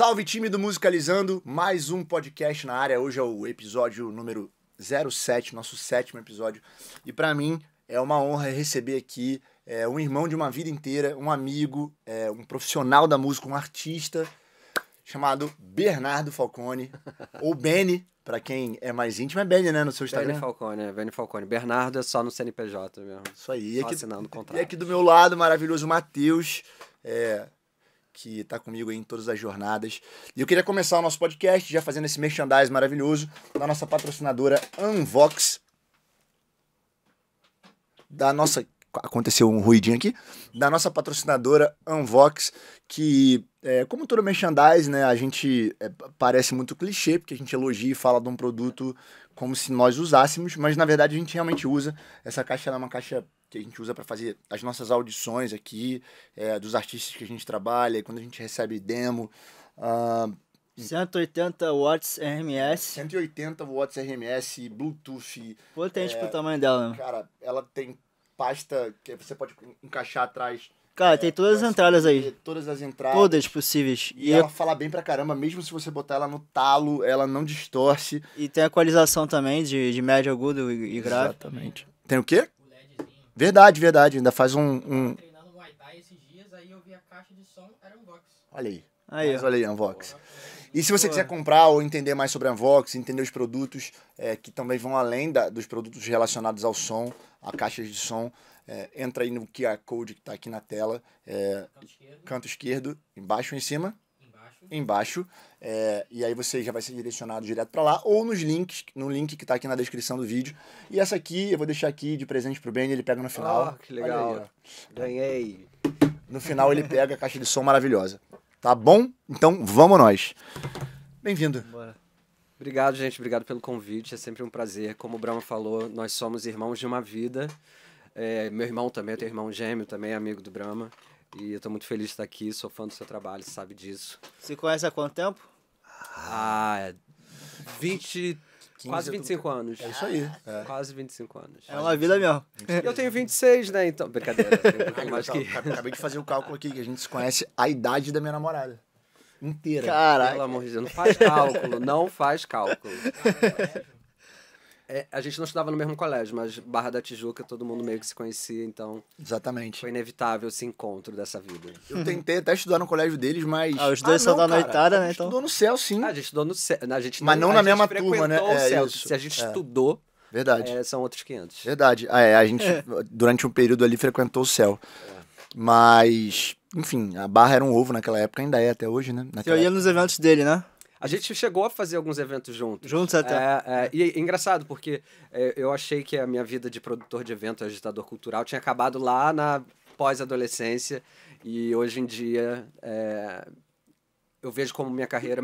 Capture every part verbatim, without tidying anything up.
Salve, time do Musicalizando, mais um podcast na área. Hoje é o episódio número zero sete, nosso sétimo episódio. E pra mim é uma honra receber aqui é, um irmão de uma vida inteira, um amigo, é, um profissional da música, um artista, chamado Bernardo Falcone, ou Beni, pra quem é mais íntimo, é Beni, né, no seu Instagram? Beni Falcone, é Beni Falcone. Bernardo é só no C N P J mesmo. Isso aí. Só e aqui, assinando o contrato. E aqui do meu lado, maravilhoso Matheus, é... que tá comigo aí em todas as jornadas. E eu queria começar o nosso podcast já fazendo esse merchandising maravilhoso da nossa patrocinadora Amvox. Da nossa... Aconteceu um ruidinho aqui. Da nossa patrocinadora Amvox, que, é, como todo merchandising, né, a gente é, parece muito clichê, porque a gente elogia e fala de um produto como se nós usássemos, mas na verdade a gente realmente usa. Essa caixa ela é uma caixa que a gente usa para fazer as nossas audições aqui, é, dos artistas que a gente trabalha, e quando a gente recebe demo. Uh, cento e oitenta watts R M S. cento e oitenta watts R M S, Bluetooth. Potente é, pro tamanho dela. Cara, ela tem pasta que você pode encaixar atrás. Cara, é, tem todas as entradas aí. Todas as entradas. Todas possíveis. E, e ela eu... fala bem pra caramba, mesmo se você botar ela no talo, ela não distorce. E tem a equalização também de, de médio, agudo e, e grave. Exatamente. Tem o quê? Verdade, verdade. Ainda faz um... um... Eu tava treinando no Muay Thai esses dias, aí eu vi a caixa de som, era Amvox. Olha aí. Aí mas olha aí, Amvox. E se você quiser comprar ou entender mais sobre a Amvox, entender os produtos é, que também vão além da, dos produtos relacionados ao som, a caixa de som, é, entra aí no Q R Code que tá aqui na tela. É, canto esquerdo. Canto esquerdo, embaixo ou em cima? Embaixo, é, e aí você já vai ser direcionado direto para lá, ou nos links, no link que tá aqui na descrição do vídeo. E essa aqui eu vou deixar aqui de presente pro Beni, ele pega no final. Oh, que legal, aí, ganhei. No final ele pega a caixa de som maravilhosa. Tá bom? Então vamos nós. Bem-vindo. Bora. Obrigado, gente, obrigado pelo convite, é sempre um prazer. Como o Brahma falou, nós somos irmãos de uma vida. É, meu irmão também, eu tenho irmão gêmeo também, amigo do Brahma. E eu tô muito feliz de estar aqui, sou fã do seu trabalho, você sabe disso. Você conhece há quanto tempo? Ah, vinte, quase vinte e cinco anos. É isso aí. É. Quase vinte e cinco anos. É uma vida mesmo. Eu tenho vinte e seis, né? Então, brincadeira. Eu eu mais que... Acabei de fazer o um cálculo aqui, que a gente se conhece a idade da minha namorada. Inteira. Caraca. Pelo amor de Deus, não faz cálculo, não faz cálculo. É, a gente não estudava no mesmo colégio, mas Barra da Tijuca, todo mundo meio que se conhecia, então... Exatamente. Foi inevitável esse encontro dessa vida. Eu tentei até estudar no colégio deles, mas... Ah, os dois ah, só na noitada, né? A gente então... estudou no céu, sim. Ah, a gente estudou no céu. A gente mas não, não na mesma turma, né? O céu. É, se a gente é. estudou... Verdade. É, são outros quinhentos. Verdade. Ah, é, a gente, é. durante um período ali, frequentou o céu. É. Mas, enfim, a Barra era um ovo naquela época, ainda é até hoje, né? Naquela eu ia época. nos eventos dele, né? A gente chegou a fazer alguns eventos juntos. Juntos até. É, é, e é engraçado, porque é, eu achei que a minha vida de produtor de evento, agitador cultural, tinha acabado lá na pós-adolescência. E hoje em dia, é, eu vejo como minha carreira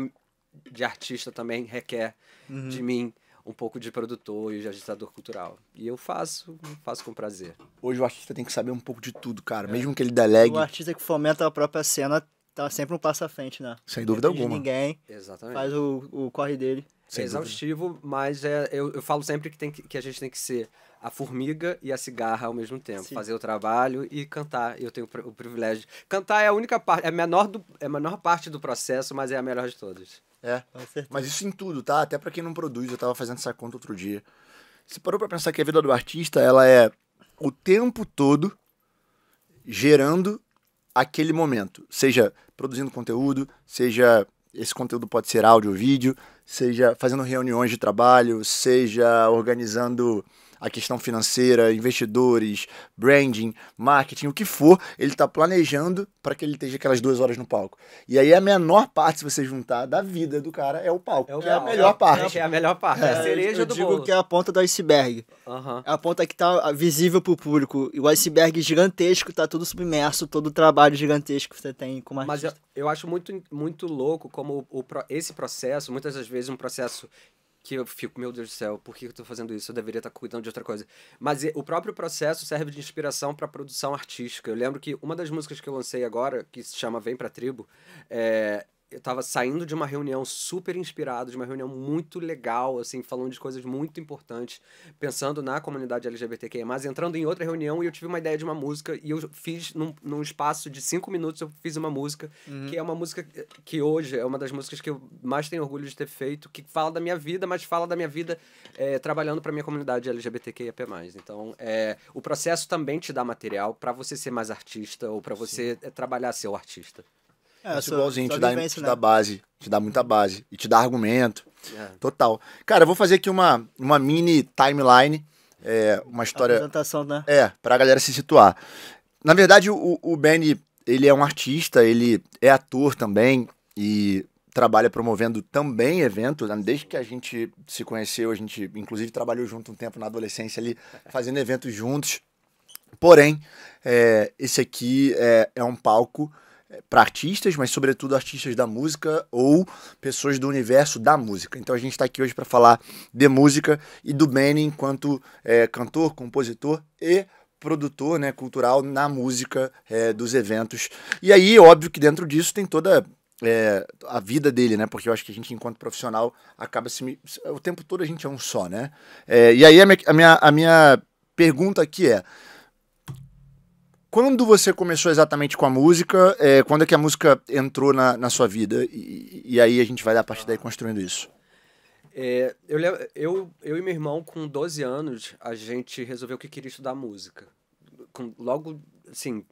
de artista também requer uhum. de mim um pouco de produtor e de agitador cultural. E eu faço, faço com prazer. Hoje o artista tem que saber um pouco de tudo, cara. É. Mesmo que ele delegue. O artista que fomenta a própria cena... Tá sempre um passo à frente, né? Sem dúvida alguma. Ninguém. Exatamente. Faz o, o corre dele. É exaustivo, mas é, eu, eu falo sempre que, tem que, que a gente tem que ser a formiga e a cigarra ao mesmo tempo. Sim. Fazer o trabalho e cantar. Eu tenho o privilégio. Cantar é a única parte, é a menor, do, é a menor parte do processo, mas é a melhor de todas. É, mas isso em tudo, tá? Até pra quem não produz, eu tava fazendo essa conta outro dia. Você parou pra pensar que a vida do artista, ela é o tempo todo gerando... aquele momento, seja produzindo conteúdo, seja esse conteúdo pode ser áudio ou vídeo, seja fazendo reuniões de trabalho, seja organizando a questão financeira, investidores, branding, marketing, o que for, ele está planejando para que ele esteja aquelas duas horas no palco. E aí a menor parte, se você juntar, da vida do cara é o palco, é, o que é a melhor parte. É a melhor parte, é a cereja do bolo. Eu digo que é a ponta do iceberg. Uhum. É a ponta que tá visível pro público. E o iceberg gigantesco tá tudo submerso, todo o trabalho gigantesco que você tem como artista. Mas eu, eu acho muito, muito louco como o, o, esse processo, muitas das vezes um processo que eu fico, meu Deus do céu, por que eu tô fazendo isso? Eu deveria estar cuidando de outra coisa. Mas o próprio processo serve de inspiração pra produção artística. Eu lembro que uma das músicas que eu lancei agora, que se chama Vem Pra Tribo, é... eu tava saindo de uma reunião super inspirado, de uma reunião muito legal, assim, falando de coisas muito importantes, pensando na comunidade L G B T Q I A mais, mas entrando em outra reunião, e eu tive uma ideia de uma música, e eu fiz, num, num espaço de cinco minutos, eu fiz uma música, uhum. que é uma música que hoje é uma das músicas que eu mais tenho orgulho de ter feito, que fala da minha vida, mas fala da minha vida é, trabalhando pra minha comunidade L G B T Q I A mais. Então, é, o processo também te dá material pra você ser mais artista, ou pra você Sim. trabalhar seu artista. É, isso igualzinho, te dá, né? te dá base, te dá muita base, e te dá argumento, é. total. Cara, eu vou fazer aqui uma, uma mini timeline, é, uma história... A apresentação, né? É, pra galera se situar. Na verdade, o, o Beni, ele é um artista, ele é ator também, e trabalha promovendo também eventos, né? Desde que a gente se conheceu, a gente inclusive trabalhou junto um tempo na adolescência ali, fazendo eventos juntos. Porém, é, esse aqui é, é um palco... para artistas, mas sobretudo artistas da música ou pessoas do universo da música. Então a gente está aqui hoje para falar de música e do Beni enquanto é, cantor, compositor e produtor, né, cultural na música é, dos eventos. E aí, óbvio que dentro disso tem toda é, a vida dele, né, porque eu acho que a gente, enquanto profissional, acaba se... O tempo todo a gente é um só, né? É, e aí a minha, a, minha, a minha pergunta aqui é... Quando você começou exatamente com a música, é, quando é que a música entrou na, na sua vida? E, e aí a gente vai, a partir daí, construindo isso. É, eu, eu, eu e meu irmão, com doze anos, a gente resolveu que queria estudar música. Com, logo, assim,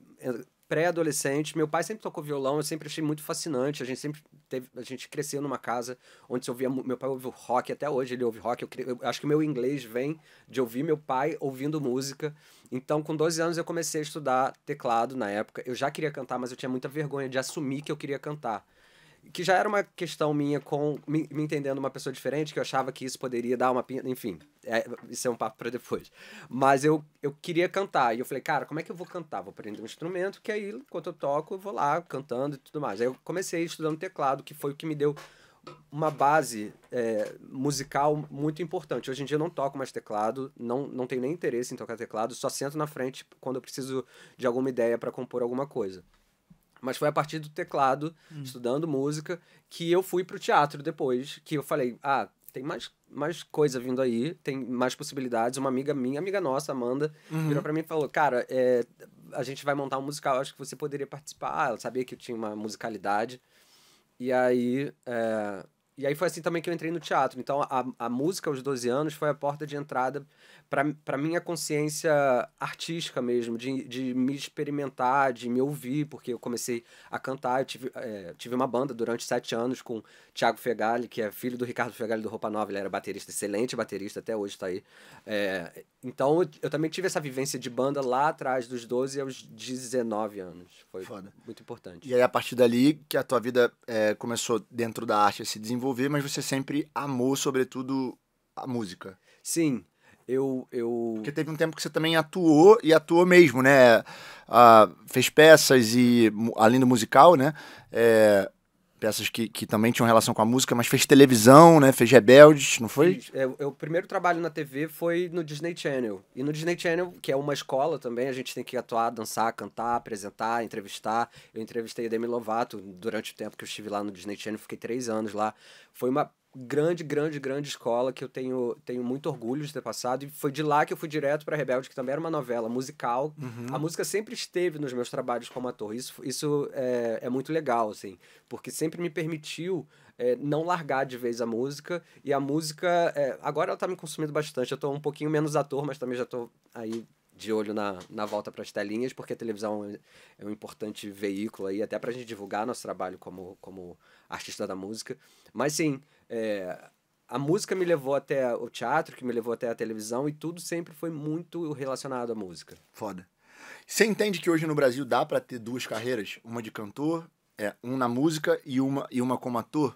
pré-adolescente, meu pai sempre tocou violão, eu sempre achei muito fascinante, a gente sempre teve, a gente cresceu numa casa onde se ouvia, meu pai ouve rock, até hoje ele ouve rock, eu, eu acho que meu inglês vem de ouvir meu pai ouvindo música, então com doze anos eu comecei a estudar teclado na época, eu já queria cantar, mas eu tinha muita vergonha de assumir que eu queria cantar, que já era uma questão minha com me, me entendendo uma pessoa diferente, que eu achava que isso poderia dar uma pinta, enfim, é, isso é um papo para depois. Mas eu, eu queria cantar, e eu falei, cara, como é que eu vou cantar? Vou aprender um instrumento, que aí, enquanto eu toco, eu vou lá cantando e tudo mais. Aí eu comecei estudando teclado, que foi o que me deu uma base é, musical muito importante. Hoje em dia eu não toco mais teclado, não, não tenho nem interesse em tocar teclado, só sento na frente quando eu preciso de alguma ideia para compor alguma coisa. Mas foi a partir do teclado, hum. estudando música, que eu fui pro teatro depois, que eu falei, ah, tem mais, mais coisa vindo aí, tem mais possibilidades. Uma amiga minha, amiga nossa, Amanda, uhum. virou pra mim e falou, cara, é, a gente vai montar um musical, acho que você poderia participar. Ela sabia que eu tinha uma musicalidade. E aí, é, e aí foi assim também que eu entrei no teatro. Então, a, a música aos doze anos foi a porta de entrada pra, pra minha consciência artística mesmo, de, de me experimentar, de me ouvir, porque eu comecei a cantar, eu tive, é, tive uma banda durante sete anos com Thiago Feghali, que é filho do Ricardo Feghali do Roupa Nova, ele era baterista, excelente baterista, até hoje tá aí. É, então, eu, eu também tive essa vivência de banda lá atrás, dos doze aos dezenove anos. Foi Foda. Muito importante. E aí, a partir dali, que a tua vida é, começou dentro da arte a se desenvolver, mas você sempre amou, sobretudo, a música. Sim. Eu, eu... Porque teve um tempo que você também atuou, e atuou mesmo, né? Ah, fez peças, e além do musical, né? É, peças que, que também tinham relação com a música, mas fez televisão, né? Fez Rebelde, não foi? O primeiro trabalho na T V foi no Disney Channel. E no Disney Channel, que é uma escola também, a gente tem que atuar, dançar, cantar, apresentar, entrevistar. Eu entrevistei a Demi Lovato durante o tempo que eu estive lá no Disney Channel, fiquei três anos lá. Foi uma... grande, grande, grande escola que eu tenho, tenho muito orgulho de ter passado, e foi de lá que eu fui direto para Rebelde, que também era uma novela musical. Uhum. A música sempre esteve nos meus trabalhos como ator, isso, isso é, é muito legal, assim, porque sempre me permitiu é, não largar de vez a música, e a música, é, agora ela tá me consumindo bastante, eu tô um pouquinho menos ator, mas também já tô aí de olho na, na volta para as telinhas, porque a televisão é um importante veículo aí, até pra gente divulgar nosso trabalho como, como artista da música, mas sim, É, a música me levou até o teatro, que me levou até a televisão, e tudo sempre foi muito relacionado à música. Foda. Você entende que hoje no Brasil dá pra ter duas carreiras? Uma de cantor, é, um na música e uma, e uma como ator?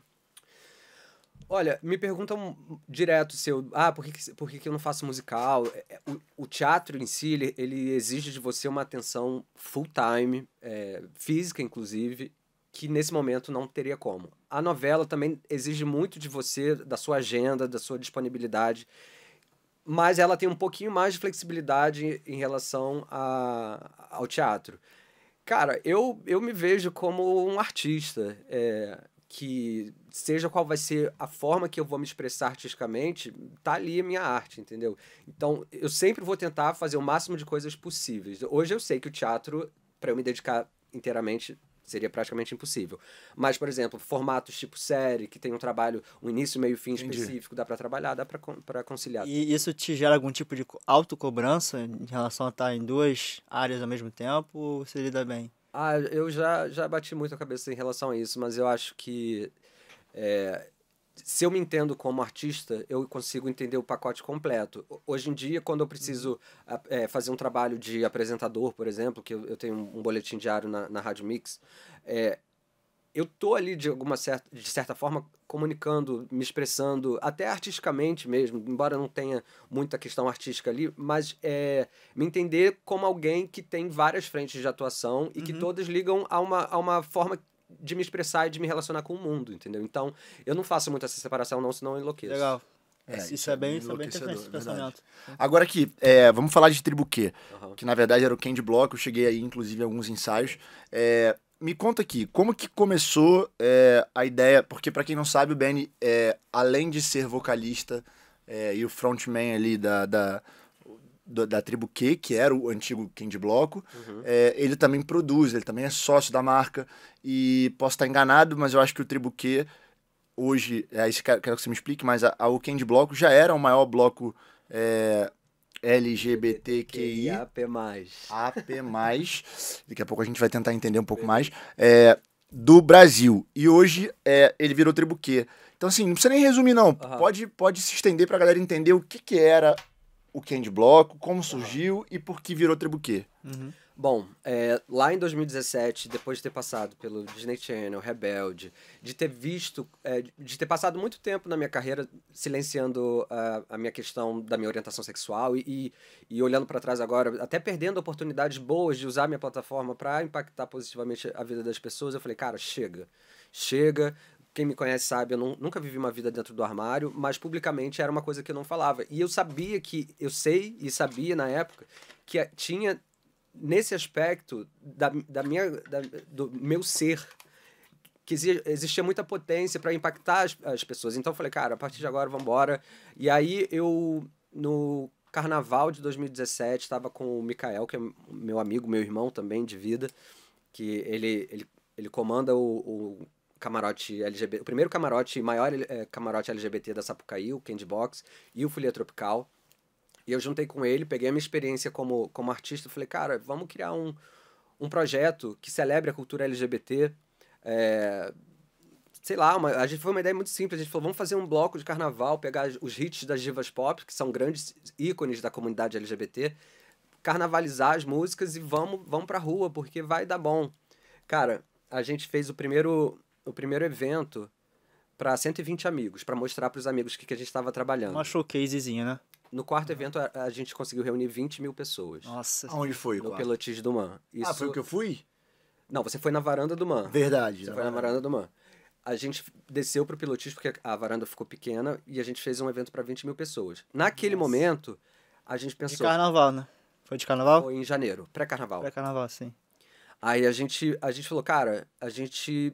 Olha, me perguntam direto se eu... Ah, por que, por que eu não faço musical? O, o teatro em si, ele, ele exige de você uma atenção full time, é, física inclusive, que nesse momento não teria como. A novela também exige muito de você, da sua agenda, da sua disponibilidade, mas ela tem um pouquinho mais de flexibilidade em relação a, ao teatro. Cara, eu, eu me vejo como um artista, é, que seja qual vai ser a forma que eu vou me expressar artisticamente, tá ali a minha arte, entendeu? Então, eu sempre vou tentar fazer o máximo de coisas possíveis. Hoje eu sei que o teatro, para eu me dedicar inteiramente, seria praticamente impossível. Mas, por exemplo, formatos tipo série, que tem um trabalho, um início, meio e fim específico, dá para trabalhar, dá para conciliar. E isso te gera algum tipo de autocobrança em relação a estar em duas áreas ao mesmo tempo, ou você lida bem? Ah, eu já, já bati muito a cabeça em relação a isso, mas eu acho que é, se eu me entendo como artista, eu consigo entender o pacote completo. Hoje em dia, quando eu preciso é, fazer um trabalho de apresentador, por exemplo, que eu, eu tenho um boletim diário na, na Rádio Mix, é, eu tô ali de alguma certa, de certa forma comunicando, me expressando, até artisticamente mesmo, embora não tenha muita questão artística ali, mas é, me entender como alguém que tem várias frentes de atuação e uhum. que todas ligam a uma, a uma forma de me expressar e de me relacionar com o mundo, entendeu? Então, eu não faço muito essa separação não, senão eu enlouqueço. Legal. É, isso, isso é bem, isso é bem interessante esse pensamento. Agora aqui, é, vamos falar de TriboQ, uhum. que na verdade era o Candy Bloco, eu cheguei aí inclusive a alguns ensaios. É, me conta aqui, como que começou é, a ideia, porque para quem não sabe, o Beni, é, além de ser vocalista é, e o frontman ali da, da, da, da TriboQ, que era o antigo Candy Bloco, uhum. é, ele também produz, ele também é sócio da marca, e posso estar enganado, mas eu acho que o TriboQ hoje, é, isso quero, quero que você me explique, mas a, a, o Candy Bloco já era o maior bloco é, L G B T Q I. A P mais. A P mais. Daqui a pouco a gente vai tentar entender um pouco mais. É, do Brasil. E hoje é, ele virou TriboQ. Então, assim, não precisa nem resumir, não. Uhum. Pode, pode se estender pra galera entender o que, que era o Candy Bloco, como surgiu uhum. e por que virou TriboQ. Uhum. Bom, é, lá em dois mil e dezessete, depois de ter passado pelo Disney Channel, Rebelde, de ter visto, é, de ter passado muito tempo na minha carreira silenciando uh, a minha questão da minha orientação sexual e, e, e olhando para trás agora, até perdendo oportunidades boas de usar minha plataforma para impactar positivamente a vida das pessoas, eu falei, cara, chega, chega. Quem me conhece sabe, eu não, nunca vivi uma vida dentro do armário, mas publicamente era uma coisa que eu não falava. E eu sabia que, eu sei e sabia na época, que tinha... nesse aspecto da, da minha, da, do meu ser, que existia muita potência para impactar as, as pessoas. Então eu falei, cara, a partir de agora, vamos embora. E aí eu, no carnaval de dois mil e dezessete, estava com o Mikael, que é meu amigo, meu irmão também de vida, que ele, ele, ele comanda o, o camarote L G B T, o primeiro camarote, maior é, camarote L G B T da Sapucaí, o Candy Box, e o Folia Tropical. E eu juntei com ele, peguei a minha experiência como, como artista e falei, cara, vamos criar um, um projeto que celebre a cultura L G B T. É, sei lá, uma, a gente foi uma ideia muito simples. A gente falou, vamos fazer um bloco de carnaval, pegar os hits das divas pop, que são grandes ícones da comunidade L G B T, carnavalizar as músicas e vamos, vamos pra rua, porque vai dar bom. Cara, a gente fez o primeiro, o primeiro evento pra cento e vinte amigos, pra mostrar pros amigos o que, que a gente tava trabalhando. Uma showcasezinha, né? No quarto evento, a, a gente conseguiu reunir vinte mil pessoas. Nossa. Aonde foi? No Pelotis do Man. Isso... Ah, foi o que eu fui? Não, você foi na varanda do Man. Verdade. Você foi na varanda do Man. A gente desceu pro Pelotis, porque a varanda ficou pequena, e a gente fez um evento para vinte mil pessoas. Naquele Nossa. Momento, a gente pensou... De carnaval, né? Foi de carnaval? Foi em janeiro, pré-carnaval. Pré-carnaval, sim. Aí a gente, a gente falou, cara, a gente...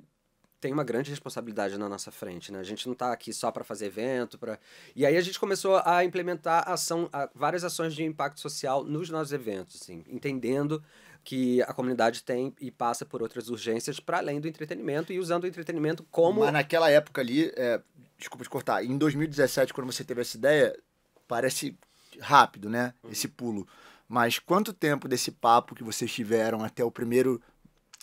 tem uma grande responsabilidade na nossa frente, né? A gente não tá aqui só para fazer evento, para... E aí a gente começou a implementar ação, a, várias ações de impacto social nos nossos eventos, assim, entendendo que a comunidade tem e passa por outras urgências para além do entretenimento e usando o entretenimento como... Mas naquela época ali, é, desculpa te cortar, em dois mil e dezessete, quando você teve essa ideia, parece rápido, né? Hum. Esse pulo. Mas quanto tempo desse papo que vocês tiveram até o primeiro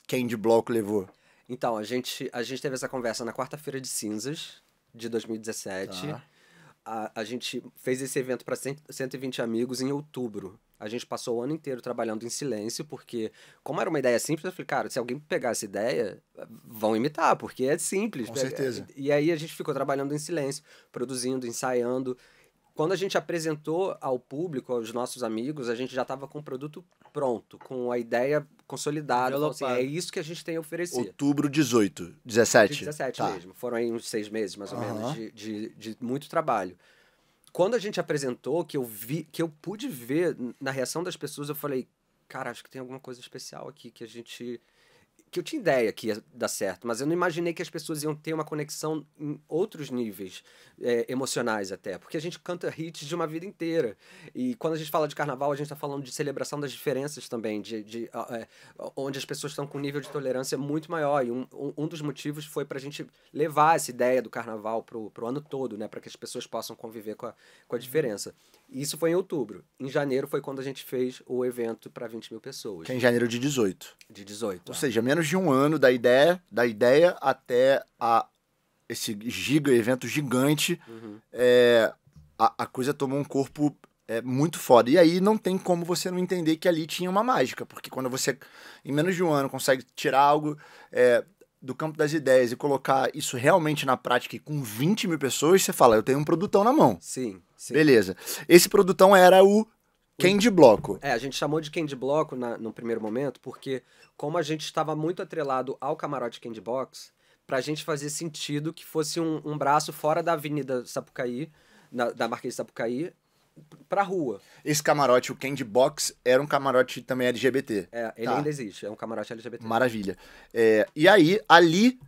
Candy Bloco levou? Então, a gente, a gente teve essa conversa na quarta-feira de cinzas de dois mil e dezessete. Tá. A, a gente fez esse evento para cento e vinte amigos em outubro. A gente passou o ano inteiro trabalhando em silêncio, porque, como era uma ideia simples, eu falei, cara, se alguém pegar essa ideia, vão imitar, porque é simples. Com certeza. E aí a gente ficou trabalhando em silêncio, produzindo, ensaiando. Quando a gente apresentou ao público, aos nossos amigos, a gente já estava com o produto pronto, com a ideia consolidada. Assim, é isso que a gente tem a oferecer. Outubro dezoito, dezessete? dezessete tá. mesmo. Foram aí uns seis meses, mais ou uhum. menos, de, de, de muito trabalho. Quando a gente apresentou, que eu, vi, que eu pude ver na reação das pessoas, eu falei, cara, acho que tem alguma coisa especial aqui que a gente... que eu tinha ideia que ia dar certo, mas eu não imaginei que as pessoas iam ter uma conexão em outros níveis é, emocionais até, porque a gente canta hits de uma vida inteira, e quando a gente fala de carnaval, a gente está falando de celebração das diferenças também, de, de é, onde as pessoas estão com um nível de tolerância muito maior, e um, um dos motivos foi para a gente levar essa ideia do carnaval pro, pro ano todo, né, para que as pessoas possam conviver com a, com a diferença. E isso foi em outubro. Em janeiro foi quando a gente fez o evento para vinte mil pessoas. Que é em janeiro de dezoito. De dezoito. Ou é. seja, menos de um ano da ideia, da ideia até a, esse giga, evento gigante, uhum. é, a, a coisa tomou um corpo é, muito foda. E aí não tem como você não entender que ali tinha uma mágica, porque quando você, em menos de um ano, consegue tirar algo é, do campo das ideias e colocar isso realmente na prática e com vinte mil pessoas, você fala, eu tenho um produtão na mão. Sim, sim. Beleza. Esse produtão era o Candy Bloco. É, a gente chamou de Candy Bloco na, no primeiro momento, porque como a gente estava muito atrelado ao camarote Candy Box, pra gente fazer sentido que fosse um, um braço fora da Avenida Sapucaí, na, da Marquês de Sapucaí, pra rua. Esse camarote, o Candy Box, era um camarote também L G B T. É, ele tá? ainda existe, é um camarote L G B T. Maravilha. É, e aí, ali,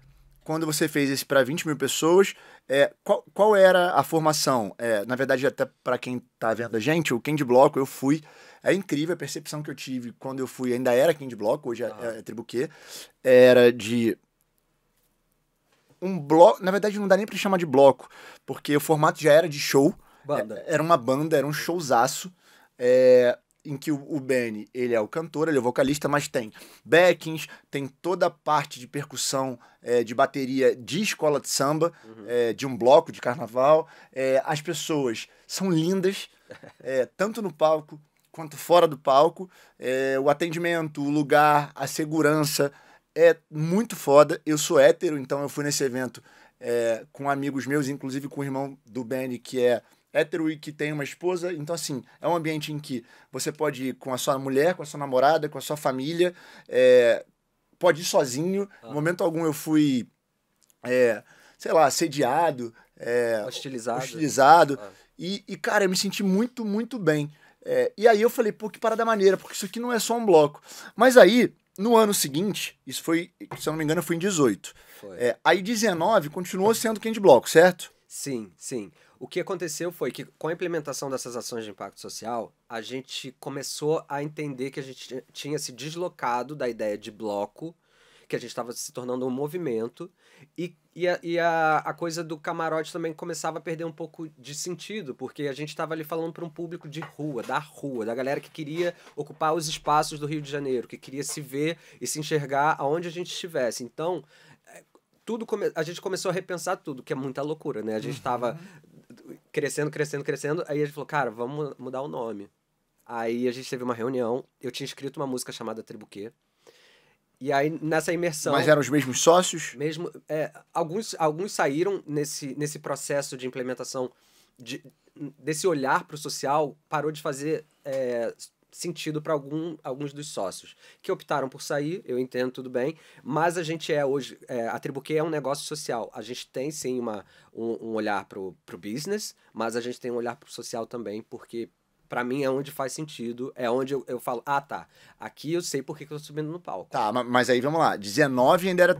quando você fez esse pra vinte mil pessoas, é, qual, qual era a formação? É, na verdade, até pra quem tá vendo a gente, o Candy Bloco, eu fui... É incrível a percepção que eu tive quando eu fui, ainda era Candy Bloco, hoje ah. é, é TriboQ, era de... um bloco... Na verdade, não dá nem pra chamar de bloco, porque o formato já era de show. Banda. Era uma banda, era um showzaço, é, em que o, o Beni, ele é o cantor, ele é o vocalista, mas tem backings, tem toda a parte de percussão, é, de bateria de escola de samba, uhum. é, de um bloco de carnaval. É, as pessoas são lindas, é, tanto no palco quanto fora do palco. É, o atendimento, o lugar, a segurança é muito foda. Eu sou hétero, então eu fui nesse evento é, com amigos meus, inclusive com o irmão do Beni, que é... hétero e que tem uma esposa, então assim, é um ambiente em que você pode ir com a sua mulher, com a sua namorada, com a sua família, é, pode ir sozinho, ah. no momento algum eu fui, é, sei lá, assediado, é, hostilizado, hostilizado. Ah. E, e cara, eu me senti muito, muito bem, é, e aí eu falei, pô, que parada maneira, porque isso aqui não é só um bloco, mas aí, no ano seguinte, isso foi, se eu não me engano, foi em dezoito, foi. É, aí dezenove continuou sendo Candy Bloco, certo? Sim, sim. O que aconteceu foi que, com a implementação dessas ações de impacto social, a gente começou a entender que a gente tinha se deslocado da ideia de bloco, que a gente estava se tornando um movimento, e, e, a, e a, a coisa do camarote também começava a perder um pouco de sentido, porque a gente estava ali falando para um público de rua, da rua, da galera que queria ocupar os espaços do Rio de Janeiro, que queria se ver e se enxergar aonde a gente estivesse. Então, tudo come... a gente começou a repensar tudo, que é muita loucura, né? A gente estava... crescendo, crescendo, crescendo, aí a gente falou, cara, vamos mudar o nome. Aí a gente teve uma reunião, eu tinha escrito uma música chamada TriboQ, e aí nessa imersão... Mas eram os mesmos sócios? Mesmo, é, alguns, alguns saíram nesse, nesse processo de implementação, de, desse olhar para o social, parou de fazer é, sentido para algum, alguns dos sócios, que optaram por sair, eu entendo, tudo bem, mas a gente é hoje, é, a TriboQ é um negócio social, a gente tem sim uma, um, um olhar para o business, mas a gente tem um olhar para o social também, porque para mim é onde faz sentido, é onde eu, eu falo, ah tá, aqui eu sei porque que eu tô subindo no palco. Tá, mas aí vamos lá, dezenove ainda era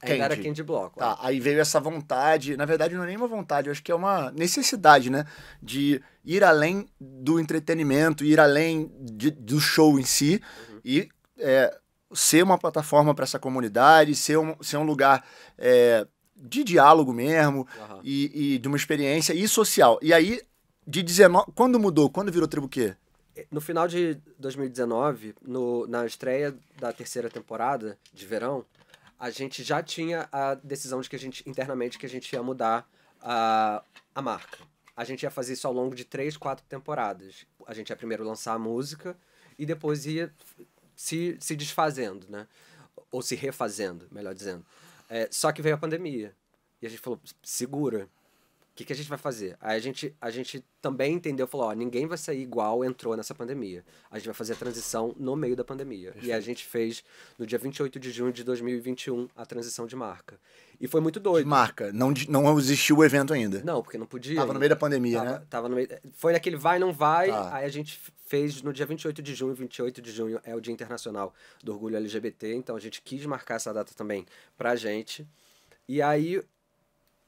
Candy. Ainda era Candy Bloco. Tá, ó. Aí veio essa vontade, na verdade não é nem uma vontade, eu acho que é uma necessidade, né? De ir além do entretenimento, ir além de, do show em si, uhum. e é, ser uma plataforma para essa comunidade, ser um, ser um lugar é, de diálogo mesmo, uhum. e, e de uma experiência e social. E aí, de dezenove, quando mudou? Quando virou TriboQ? No final de dois mil e dezenove, no, na estreia da terceira temporada de verão, a gente já tinha a decisão de que a gente, internamente, que a gente ia mudar a, a marca. A gente ia fazer isso ao longo de três, quatro temporadas. A gente ia primeiro lançar a música e depois ia se, se desfazendo, né? Ou se refazendo, melhor dizendo. É, só que veio a pandemia. E a gente falou, segura. que, que a gente vai fazer? Aí a gente, a gente também entendeu, falou, ó, ninguém vai sair igual entrou nessa pandemia. A gente vai fazer a transição no meio da pandemia. Perfeito. E a gente fez, no dia vinte e oito de junho de dois mil e vinte e um, a transição de marca. E foi muito doido. De marca? Não, não existiu o evento ainda? Não, porque não podia. Tava ainda. No meio da pandemia, tava, né? Tava no meio... Foi naquele vai, não vai. Tá. Aí a gente fez no dia vinte e oito de junho. vinte e oito de junho é o Dia Internacional do Orgulho L G B T. Então a gente quis marcar essa data também pra gente. E aí...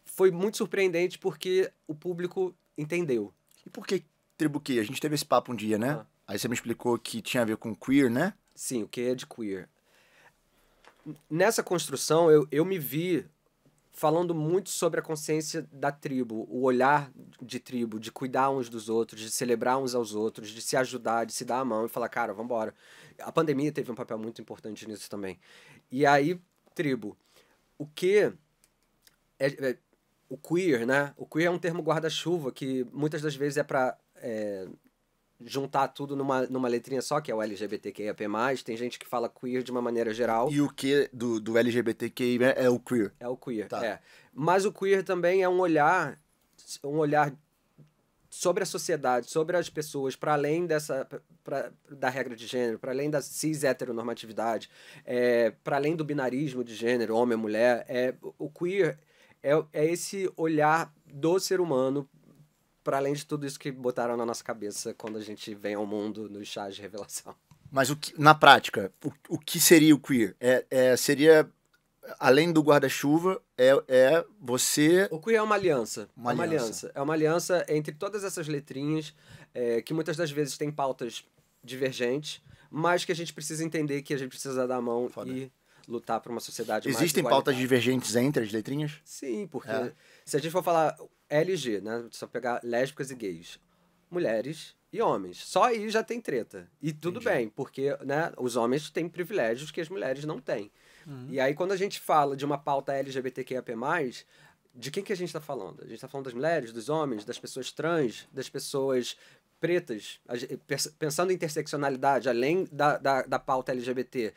Foi muito surpreendente porque o público entendeu. E por que TriboQ? A gente teve esse papo um dia, né? Ah. Aí você me explicou que tinha a ver com queer, né? Sim, o que é de queer. Nessa construção, eu, eu me vi falando muito sobre a consciência da tribo, o olhar de tribo, de cuidar uns dos outros, de celebrar uns aos outros, de se ajudar, de se dar a mão e falar, cara, vambora. A pandemia teve um papel muito importante nisso também. E aí, tribo, o que... É, é, o queer, né? O queer é um termo guarda-chuva que muitas das vezes é pra é, juntar tudo numa, numa letrinha só, que é o L G B T Q I A plus. Tem gente que fala queer de uma maneira geral. E o que do, do L G B T Q I A é o queer? É o queer, tá. É. Mas o queer também é um olhar, um olhar sobre a sociedade, sobre as pessoas, para além dessa pra, da regra de gênero, para além da cis-heteronormatividade, é, para além do binarismo de gênero, homem e mulher. É, o queer... É esse olhar do ser humano, para além de tudo isso que botaram na nossa cabeça quando a gente vem ao mundo nos chás de revelação. Mas o que, na prática, o, o que seria o queer? É, é, seria, além do guarda-chuva, é, é você... O queer é uma aliança. Uma aliança. É uma aliança, é uma aliança entre todas essas letrinhas, é, que muitas das vezes tem pautas divergentes, mas que a gente precisa entender que a gente precisa dar a mão. Foda. E... lutar para uma sociedade mais igualitária. Existem pautas divergentes entre as letrinhas? Sim, porque é. Se a gente for falar L G, né? Só pegar lésbicas e gays, mulheres e homens. Só aí já tem treta. E tudo Entendi. Bem, porque né, os homens têm privilégios que as mulheres não têm. Uhum. E aí quando a gente fala de uma pauta L G B T Q I A plus, de quem que a gente está falando? A gente está falando das mulheres, dos homens, das pessoas trans, das pessoas... pretas. Pensando em interseccionalidade, além da, da, da pauta L G B T,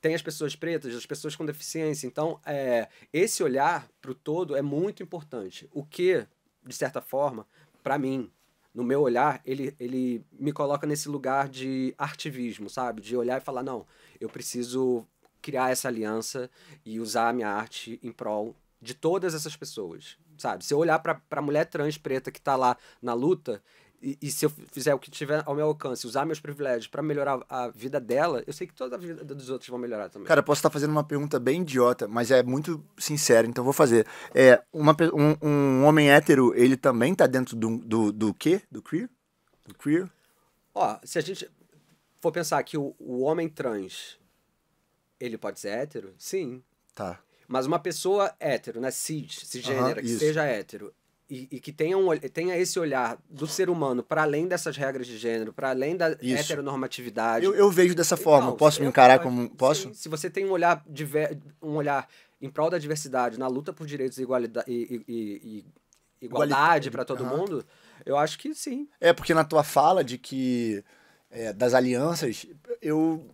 tem as pessoas pretas, as pessoas com deficiência. Então, é, esse olhar para o todo é muito importante. O que, de certa forma, para mim, no meu olhar, ele, ele me coloca nesse lugar de artivismo, sabe? De olhar e falar, não, eu preciso criar essa aliança e usar a minha arte em prol de todas essas pessoas, sabe? Se eu olhar para a mulher trans preta que está lá na luta... E, e se eu fizer o que tiver ao meu alcance, usar meus privilégios pra melhorar a vida dela, eu sei que toda a vida dos outros vão melhorar também. Cara, eu posso estar fazendo uma pergunta bem idiota, mas é muito sincero, então eu vou fazer. É, uma, um, um homem hétero, ele também tá dentro do, do, do quê? Do queer? Do queer? Ó, se a gente for pensar que o, o homem trans, ele pode ser hétero? Sim. Tá. Mas uma pessoa hétero, né, cis, cisgênero, uhum, que isso. seja hétero, E, e que tenha, um, tenha esse olhar do ser humano para além dessas regras de gênero, para além da Isso. heteronormatividade. Eu, eu vejo dessa forma. Não, posso me encarar como... Posso? Sim, se você tem um olhar, diver, um olhar em prol da diversidade, na luta por direitos e, igualida, e, e, e igualdade para todo uhum. mundo, eu acho que sim. É, porque na tua fala de que... É, das alianças, eu...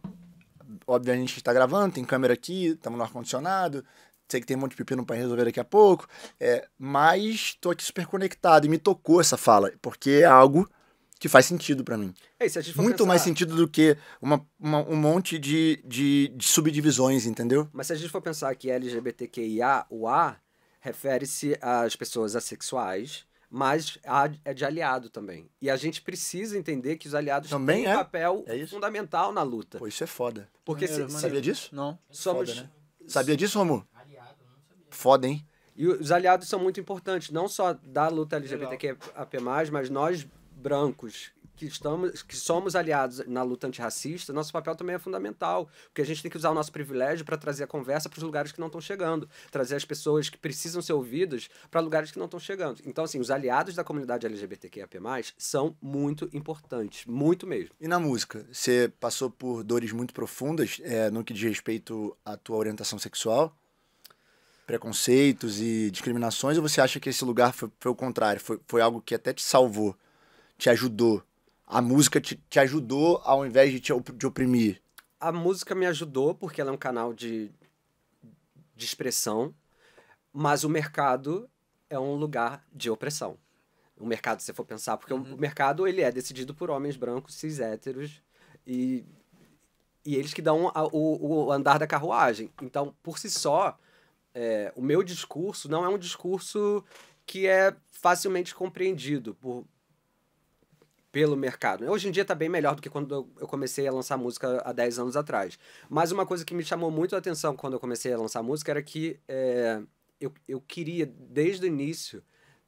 Obviamente a gente está gravando, tem câmera aqui, estamos no ar-condicionado... Sei que tem um monte de pepino pra resolver daqui a pouco, é, mas tô aqui super conectado e me tocou essa fala, porque é algo que faz sentido pra mim. É, se a gente for Muito pensar... mais sentido do que uma, uma, um monte de, de, de subdivisões, entendeu? Mas se a gente for pensar que L G B T Q I A, o A, refere-se às pessoas assexuais, mas A é de aliado também. E a gente precisa entender que os aliados também têm é? um papel é fundamental na luta. Pô, isso é foda. Porque se, se... Sabia disso? Não. Somos... Foda, né? Sabia disso, Romulo? Foda, hein? E os aliados são muito importantes, não só da luta L G B T Q I A plus, mas nós, brancos, que, estamos, que somos aliados na luta antirracista, nosso papel também é fundamental, porque a gente tem que usar o nosso privilégio para trazer a conversa para os lugares que não estão chegando, trazer as pessoas que precisam ser ouvidas para lugares que não estão chegando. Então, assim, os aliados da comunidade L G B T Q I A plus, são muito importantes, muito mesmo. E na música? Você passou por dores muito profundas é, no que diz respeito à tua orientação sexual? Preconceitos e discriminações, ou você acha que esse lugar foi, foi o contrário? Foi, foi algo que até te salvou, te ajudou? A música te, te ajudou ao invés de te de oprimir? A música me ajudou porque ela é um canal de, de expressão, mas o mercado... é um lugar de opressão. O mercado, se você for pensar, porque uhum. o mercado ele é decidido por homens brancos, cis, héteros, e, e eles que dão a, o, o andar da carruagem. Então, por si só, é, o meu discurso não é um discurso que é facilmente compreendido por, pelo mercado. Hoje em dia está bem melhor do que quando eu comecei a lançar música há dez anos atrás. Mas uma coisa que me chamou muito a atenção quando eu comecei a lançar música era que é, eu, eu queria, desde o início,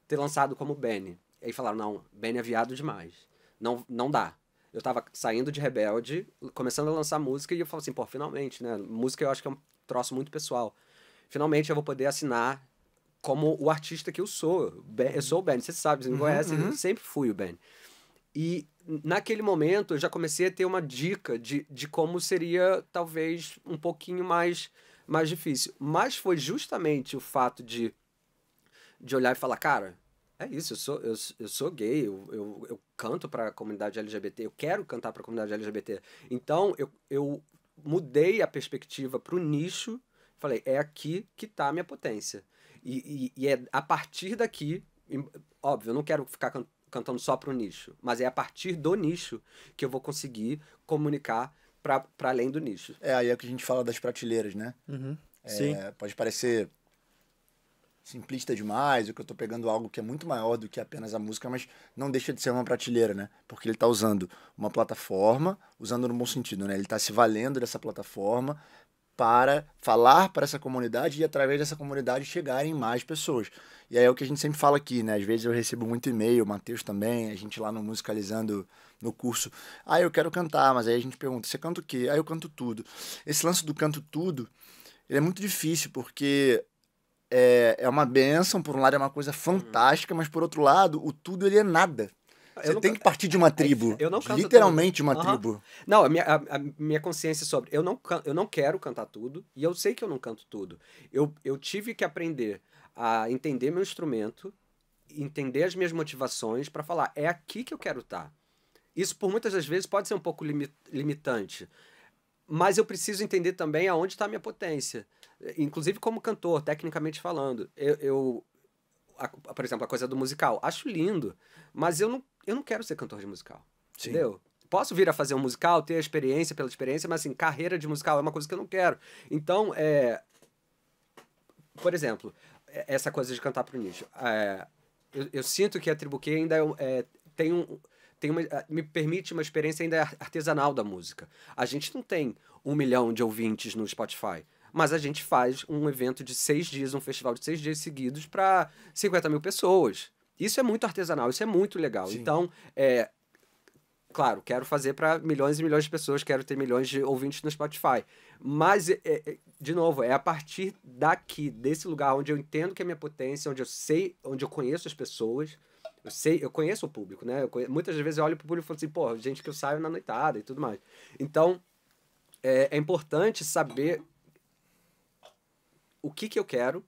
ter lançado como Beni. Aí falaram, não, Beni é viado demais. Não, não dá. Eu tava saindo de Rebelde, começando a lançar música, e eu falo assim, pô, finalmente, né? Música eu acho que é um troço muito pessoal. Finalmente eu vou poder assinar como o artista que eu sou. Eu sou o Beni, você sabe, você me conhece, uhum. eu sempre fui o Beni. E naquele momento eu já comecei a ter uma dica de, de como seria, talvez, um pouquinho mais, mais difícil. Mas foi justamente o fato de de olhar e falar, cara, é isso, eu sou, eu, eu sou gay, eu, eu, eu canto pra comunidade L G B T, eu quero cantar pra comunidade L G B T. Então, eu, eu mudei a perspectiva pro nicho, falei, é aqui que tá a minha potência. E, e, e é a partir daqui, óbvio, eu não quero ficar can, cantando só pro nicho, mas é a partir do nicho que eu vou conseguir comunicar pra, pra além do nicho. É, aí é o que a gente fala das prateleiras, né? Uhum. É, sim. Pode parecer simplista demais, o que eu tô pegando algo que é muito maior do que apenas a música, mas não deixa de ser uma prateleira, né? Porque ele tá usando uma plataforma, usando no bom sentido, né? Ele tá se valendo dessa plataforma para falar para essa comunidade e através dessa comunidade chegarem mais pessoas. E aí é o que a gente sempre fala aqui, né? Às vezes eu recebo muito e-mail, o Matheus também, a gente lá no Musicalizando, no curso, ah, eu quero cantar, mas aí a gente pergunta, você canta o quê? Ah, eu canto tudo. Esse lance do canto tudo, ele é muito difícil, porque É, é uma bênção, por um lado é uma coisa fantástica, mas por outro lado, o tudo ele é nada. Você não, tem que partir de uma tribo, eu não canto literalmente tudo. Uma uhum. tribo. Não, a minha, a, a minha consciência sobre, eu não, eu não quero cantar tudo, e eu sei que eu não canto tudo. Eu, eu tive que aprender a entender meu instrumento, entender as minhas motivações para falar, é aqui que eu quero estar. Isso por muitas das vezes pode ser um pouco limitante, mas eu preciso entender também aonde está a minha potência. Inclusive como cantor, tecnicamente falando. Eu, eu a, por exemplo, a coisa do musical. Acho lindo, mas eu não, eu não quero ser cantor de musical. Sim. Entendeu? Posso vir a fazer um musical, ter a experiência pela experiência, mas assim, carreira de musical é uma coisa que eu não quero. Então, é, por exemplo, essa coisa de cantar pro nicho. É, eu, eu sinto que a TriboQ ainda é, tem um... Tem uma, me permite uma experiência ainda artesanal da música. A gente não tem um milhão de ouvintes no Spotify, mas a gente faz um evento de seis dias, um festival de seis dias seguidos para cinquenta mil pessoas. Isso é muito artesanal, isso é muito legal. Sim. Então, é, claro, quero fazer para milhões e milhões de pessoas, quero ter milhões de ouvintes no Spotify. Mas, é, é, de novo, é a partir daqui, desse lugar onde eu entendo que é a minha potência, onde eu sei, onde eu conheço as pessoas. Eu sei, eu conheço o público, né? Eu conheço, muitas vezes eu olho pro público e falo assim, pô, gente que eu saio na noitada e tudo mais. Então, é, é importante saber o que que eu quero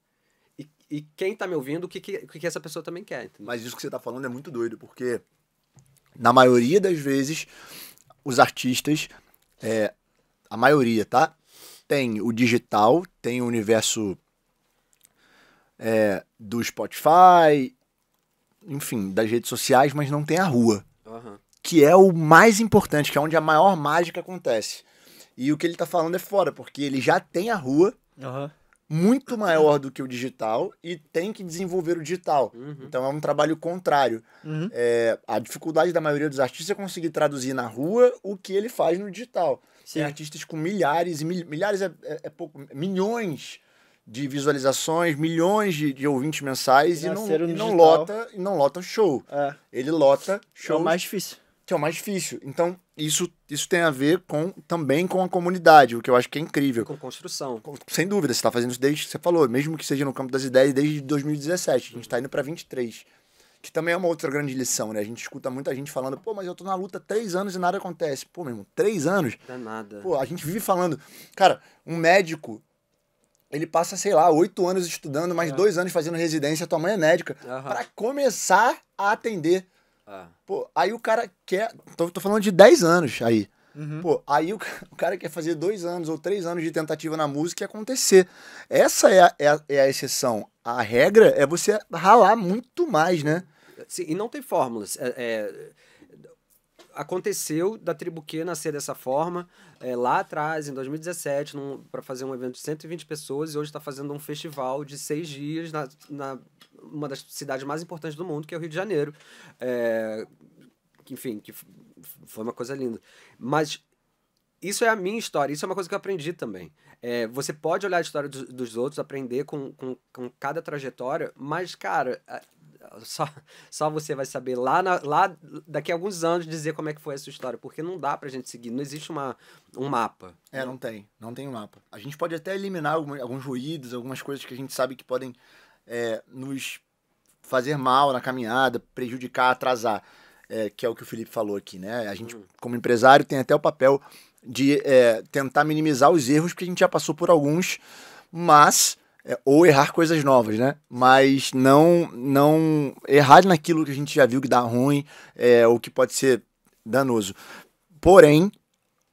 e, e quem tá me ouvindo, o que que, o que que essa pessoa também quer. Entendeu? Mas isso que você tá falando é muito doido, porque na maioria das vezes, os artistas, é, a maioria, tá? Tem o digital, tem o universo é, do Spotify, enfim, das redes sociais, mas não tem a rua. Uhum. Que é o mais importante, que é onde a maior mágica acontece. E o que ele tá falando é fora, porque ele já tem a rua, uhum. muito maior do que o digital, e tem que desenvolver o digital. Uhum. Então é um trabalho contrário. Uhum. É, a dificuldade da maioria dos artistas é conseguir traduzir na rua o que ele faz no digital. Sim. Tem artistas com milhares, e mil, milhares é, é, é pouco, milhões de visualizações, milhões de, de ouvintes mensais e não, e não lota e não lota show. É. Ele lota show. Que é o mais difícil. Que é o mais difícil. Então, isso, isso tem a ver com, também com a comunidade, o que eu acho que é incrível. Com construção. Com, sem dúvida, você está fazendo isso desde, você falou, mesmo que seja no campo das ideias, desde dois mil e dezessete. A gente está indo para vinte e três. Que também é uma outra grande lição, né? A gente escuta muita gente falando, pô, mas eu tô na luta há três anos e nada acontece. Pô, meu irmão, três anos? Não é nada. Pô, a gente vive falando, cara, um médico... Ele passa, sei lá, oito anos estudando, mais é. dois anos fazendo residência, tua mãe é médica, uhum. pra começar a atender. Uhum. Pô, aí o cara quer... Tô, tô falando de dez anos aí. Uhum. Pô, aí o, o cara quer fazer dois anos ou três anos de tentativa na música e acontecer. Essa é a, é a, é a exceção. A regra é você ralar muito mais, né? Sim, e não tem fórmulas. É, é... Aconteceu da TriboQ nascer dessa forma, é, lá atrás, em dois mil e dezessete, para fazer um evento de cento e vinte pessoas, e hoje está fazendo um festival de seis dias na, na uma das cidades mais importantes do mundo, que é o Rio de Janeiro. É, enfim, que foi uma coisa linda. Mas isso é a minha história, isso é uma coisa que eu aprendi também. É, você pode olhar a história dos, dos outros, aprender com, com, com cada trajetória, mas, cara... A, Só, só você vai saber lá, na, lá daqui a alguns anos dizer como é que foi essa história, porque não dá pra gente seguir, não existe uma, um mapa. É, não tem, não tem um mapa. A gente pode até eliminar alguns, alguns ruídos, algumas coisas que a gente sabe que podem é, nos fazer mal na caminhada, prejudicar, atrasar, é, que é o que o Felipe falou aqui, né? A gente, hum. como empresário, tem até o papel de é, tentar minimizar os erros, porque a gente já passou por alguns, mas... É, ou errar coisas novas, né? Mas não, não errar naquilo que a gente já viu que dá ruim, é, ou que pode ser danoso. Porém,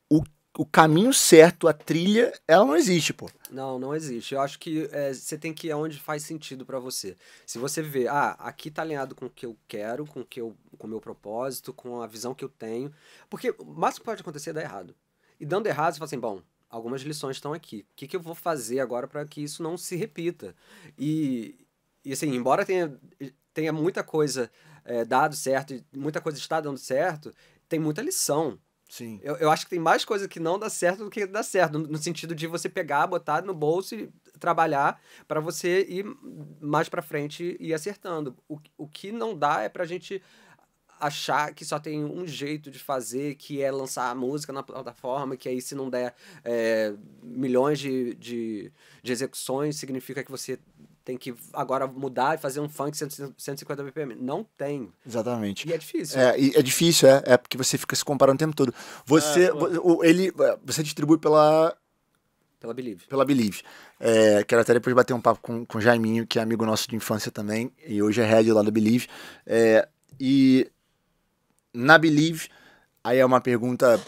o, o caminho certo, a trilha, ela não existe, pô. Não, não existe. Eu acho que é, você tem que ir aonde faz sentido pra você. Se você vê, ah, aqui tá alinhado com o que eu quero, com o que eu, com o meu propósito, com a visão que eu tenho. Porque o máximo que pode acontecer é dar errado. E dando errado, você fala assim, bom... Algumas lições estão aqui. O que, que eu vou fazer agora para que isso não se repita? E, e assim, embora tenha, tenha muita coisa é, dado certo, muita coisa está dando certo, tem muita lição. Sim. Eu, eu acho que tem mais coisa que não dá certo do que dá certo, no, no sentido de você pegar, botar no bolso e trabalhar para você ir mais para frente e ir acertando. O, o que não dá é pra gente... achar que só tem um jeito de fazer, que é lançar a música na plataforma, que aí se não der é, milhões de, de, de execuções, significa que você tem que agora mudar e fazer um funk cento e cinquenta B P M. Não tem. Exatamente. E é difícil. É, e é difícil, é, é porque você fica se comparando o tempo todo. Você, é, ele, você distribui pela... Pela Believe. Pela Believe. É, quero até depois bater um papo com, com o Jaiminho, que é amigo nosso de infância também, e hoje é head lá da Believe. É, e... Na Believe, aí é uma pergunta,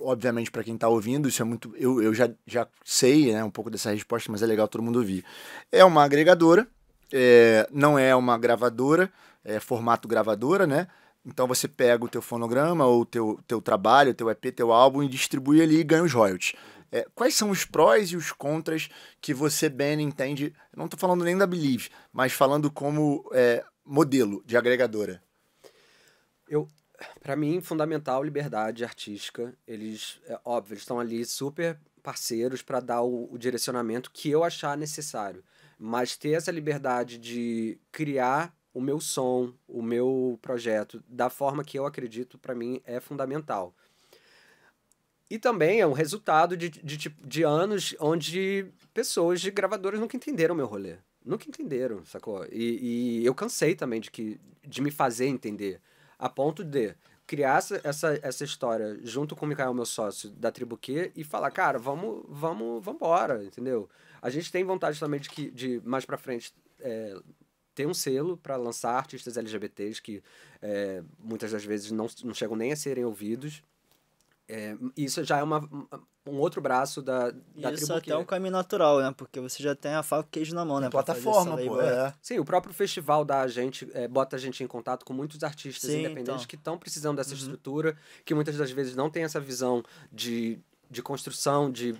obviamente, para quem tá ouvindo, isso é muito... Eu, eu já, já sei, né, um pouco dessa resposta, mas é legal todo mundo ouvir. É uma agregadora, é, não é uma gravadora, é formato gravadora, né? Então você pega o teu fonograma, ou o teu, teu trabalho, o teu E P, teu álbum, e distribui ali e ganha os royalties. É, quais são os prós e os contras que você, Beni, entende? Não tô falando nem da Believe, mas falando como é, modelo de agregadora. Eu... Para mim, fundamental liberdade artística. Eles, é óbvio, eles estão ali super parceiros para dar o, o direcionamento que eu achar necessário. Mas ter essa liberdade de criar o meu som, o meu projeto, da forma que eu acredito, para mim, é fundamental. E também é um resultado de, de, de anos onde pessoas de gravadoras nunca entenderam o meu rolê. Nunca entenderam, sacou? E, e eu cansei também de, que, de me fazer entender. A ponto de criar essa, essa história junto com o Mikael, meu sócio, da TriboQ, e falar, cara, vamos, vamos, vamos embora, entendeu? A gente tem vontade também de, que, de mais pra frente, é, ter um selo para lançar artistas L G B T s que é, muitas das vezes não, não chegam nem a serem ouvidos. É, isso já é uma, um outro braço da, da isso TriboQ. Até é um caminho natural, né? Porque você já tem a faca e queijo na mão, né? A plataforma, pô. É. Sim, o próprio festival da gente, é, bota a gente em contato com muitos artistas Sim, independentes então. que estão precisando dessa uhum. estrutura, que muitas das vezes não tem essa visão de, de construção de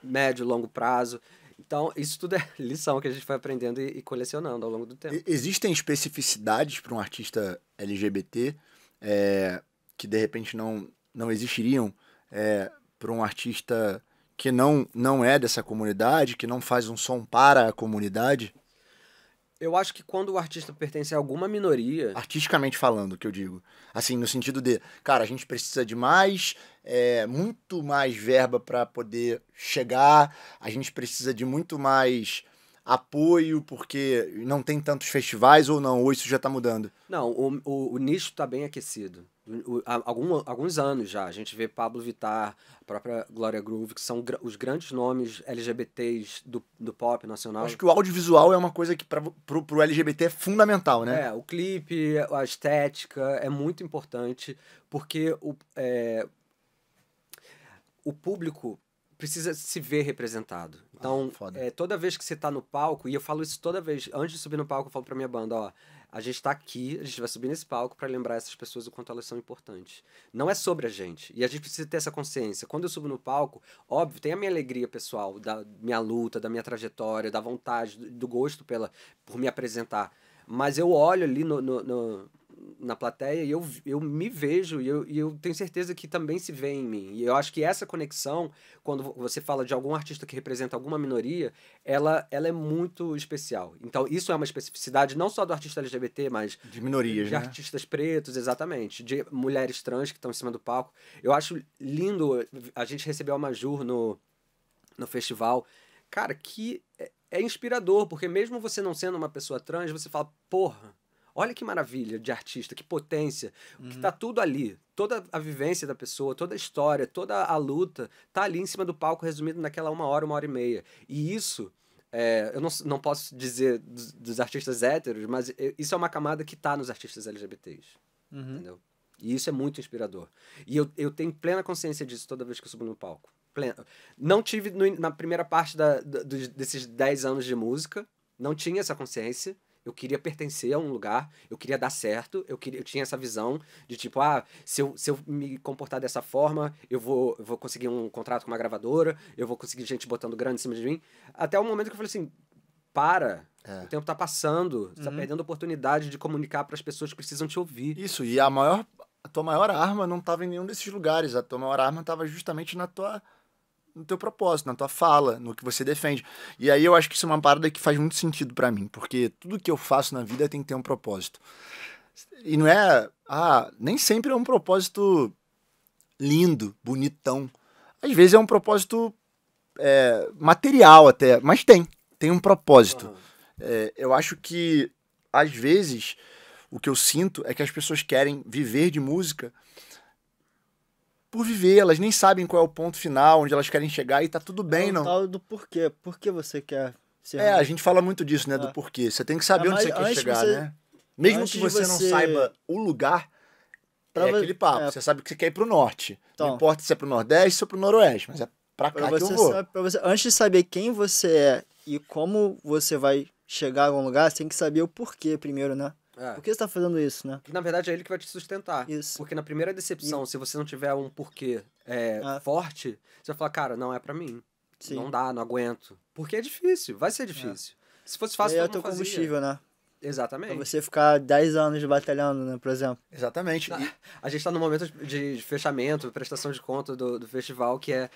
médio e longo prazo. Então, isso tudo é lição que a gente foi aprendendo e, e colecionando ao longo do tempo. Existem especificidades para um artista L G B T é, que, de repente, não... não existiriam é, para um artista que não, não é dessa comunidade, que não faz um som para a comunidade? Eu acho que quando o artista pertence a alguma minoria... Artisticamente falando, que eu digo. Assim, no sentido de, cara, a gente precisa de mais, é, muito mais verba para poder chegar, a gente precisa de muito mais... apoio, porque não tem tantos festivais ou não, ou isso já tá mudando? Não, o, o, o nicho tá bem aquecido. O, o, há algum, alguns anos já, a gente vê Pabllo Vittar, a própria Gloria Groove, que são gr os grandes nomes L G B T s do, do pop nacional. Acho que o audiovisual é uma coisa que pra, pro, pro L G B T é fundamental, né? É, o clipe, a estética é muito importante, porque o... É, o público precisa se ver representado. Então, ah, foda. É, toda vez que você tá no palco, e eu falo isso toda vez, antes de subir no palco, eu falo pra minha banda, ó, a gente tá aqui, a gente vai subir nesse palco pra lembrar essas pessoas o quanto elas são importantes. Não é sobre a gente, e a gente precisa ter essa consciência. Quando eu subo no palco, óbvio, tem a minha alegria pessoal, da minha luta, da minha trajetória, da vontade, do, do gosto pela, por me apresentar. Mas eu olho ali no, no, no, na plateia e eu, eu me vejo e eu, e eu tenho certeza que também se vê em mim. E eu acho que essa conexão, quando você fala de algum artista que representa alguma minoria, ela, ela é muito especial. Então, isso é uma especificidade não só do artista L G B T, mas... de minorias, de né? artistas pretos, exatamente. De mulheres trans que estão em cima do palco. Eu acho lindo... A gente recebeu a Majur no, no festival. Cara, que... é inspirador, porque mesmo você não sendo uma pessoa trans, você fala, porra, olha que maravilha de artista, que potência, uhum. que tá tudo ali, toda a vivência da pessoa, toda a história, toda a luta, tá ali em cima do palco, resumido naquela uma hora, uma hora e meia. E isso, é, eu não, não posso dizer dos, dos artistas héteros, mas isso é uma camada que tá nos artistas L G B Ts, uhum. entendeu? E isso é muito inspirador. E eu, eu tenho plena consciência disso toda vez que eu subo no palco. Pleno. Não tive no, na primeira parte da, da, dos, desses dez anos de música, não tinha essa consciência, eu queria pertencer a um lugar, eu queria dar certo, eu, queria, eu tinha essa visão de tipo, ah, se eu, se eu me comportar dessa forma, eu vou, eu vou conseguir um contrato com uma gravadora, eu vou conseguir gente botando grana em cima de mim, até o momento que eu falei assim, para... É. O tempo tá passando, você uhum. tá perdendo a oportunidade de comunicar para as pessoas que precisam te ouvir. Isso, e a, maior, a tua maior arma não tava em nenhum desses lugares, a tua maior arma tava justamente na tua, no teu propósito, na tua fala, no que você defende. E aí eu acho que isso é uma parada que faz muito sentido para mim, porque tudo que eu faço na vida tem que ter um propósito. E não é... Ah, nem sempre é um propósito lindo, bonitão. Às vezes é um propósito é, material até, mas tem, tem um propósito. Uhum. É, eu acho que, às vezes, o que eu sinto é que as pessoas querem viver de música por viver, elas nem sabem qual é o ponto final, onde elas querem chegar e tá tudo bem, é não. É o tal do porquê, por que você quer ser... É, a gente fala muito disso, né, ah. do porquê, você tem que saber ah, onde você quer chegar, você... né? Mesmo antes que você, você não saiba o lugar, pra... é aquele papo, é... você sabe que você quer ir pro norte, então, não importa se é pro nordeste ou pro noroeste, mas é pra cá pra que você eu vou. Sabe, pra você... Antes de saber quem você é e como você vai... chegar a algum lugar, você tem que saber o porquê primeiro, né? É. Por que você tá fazendo isso, né? Na verdade, é ele que vai te sustentar. Isso. Porque na primeira decepção, e... se você não tiver um porquê é, ah. forte, você vai falar, cara, não é pra mim. Sim. Não dá, não aguento. Porque é difícil, vai ser difícil. É. Se fosse fácil, todo mundo fazia. É o teu combustível, né? Exatamente. Pra você ficar dez anos batalhando, né, por exemplo. Exatamente. E... a gente tá no momento de fechamento, prestação de conta do, do festival, que é...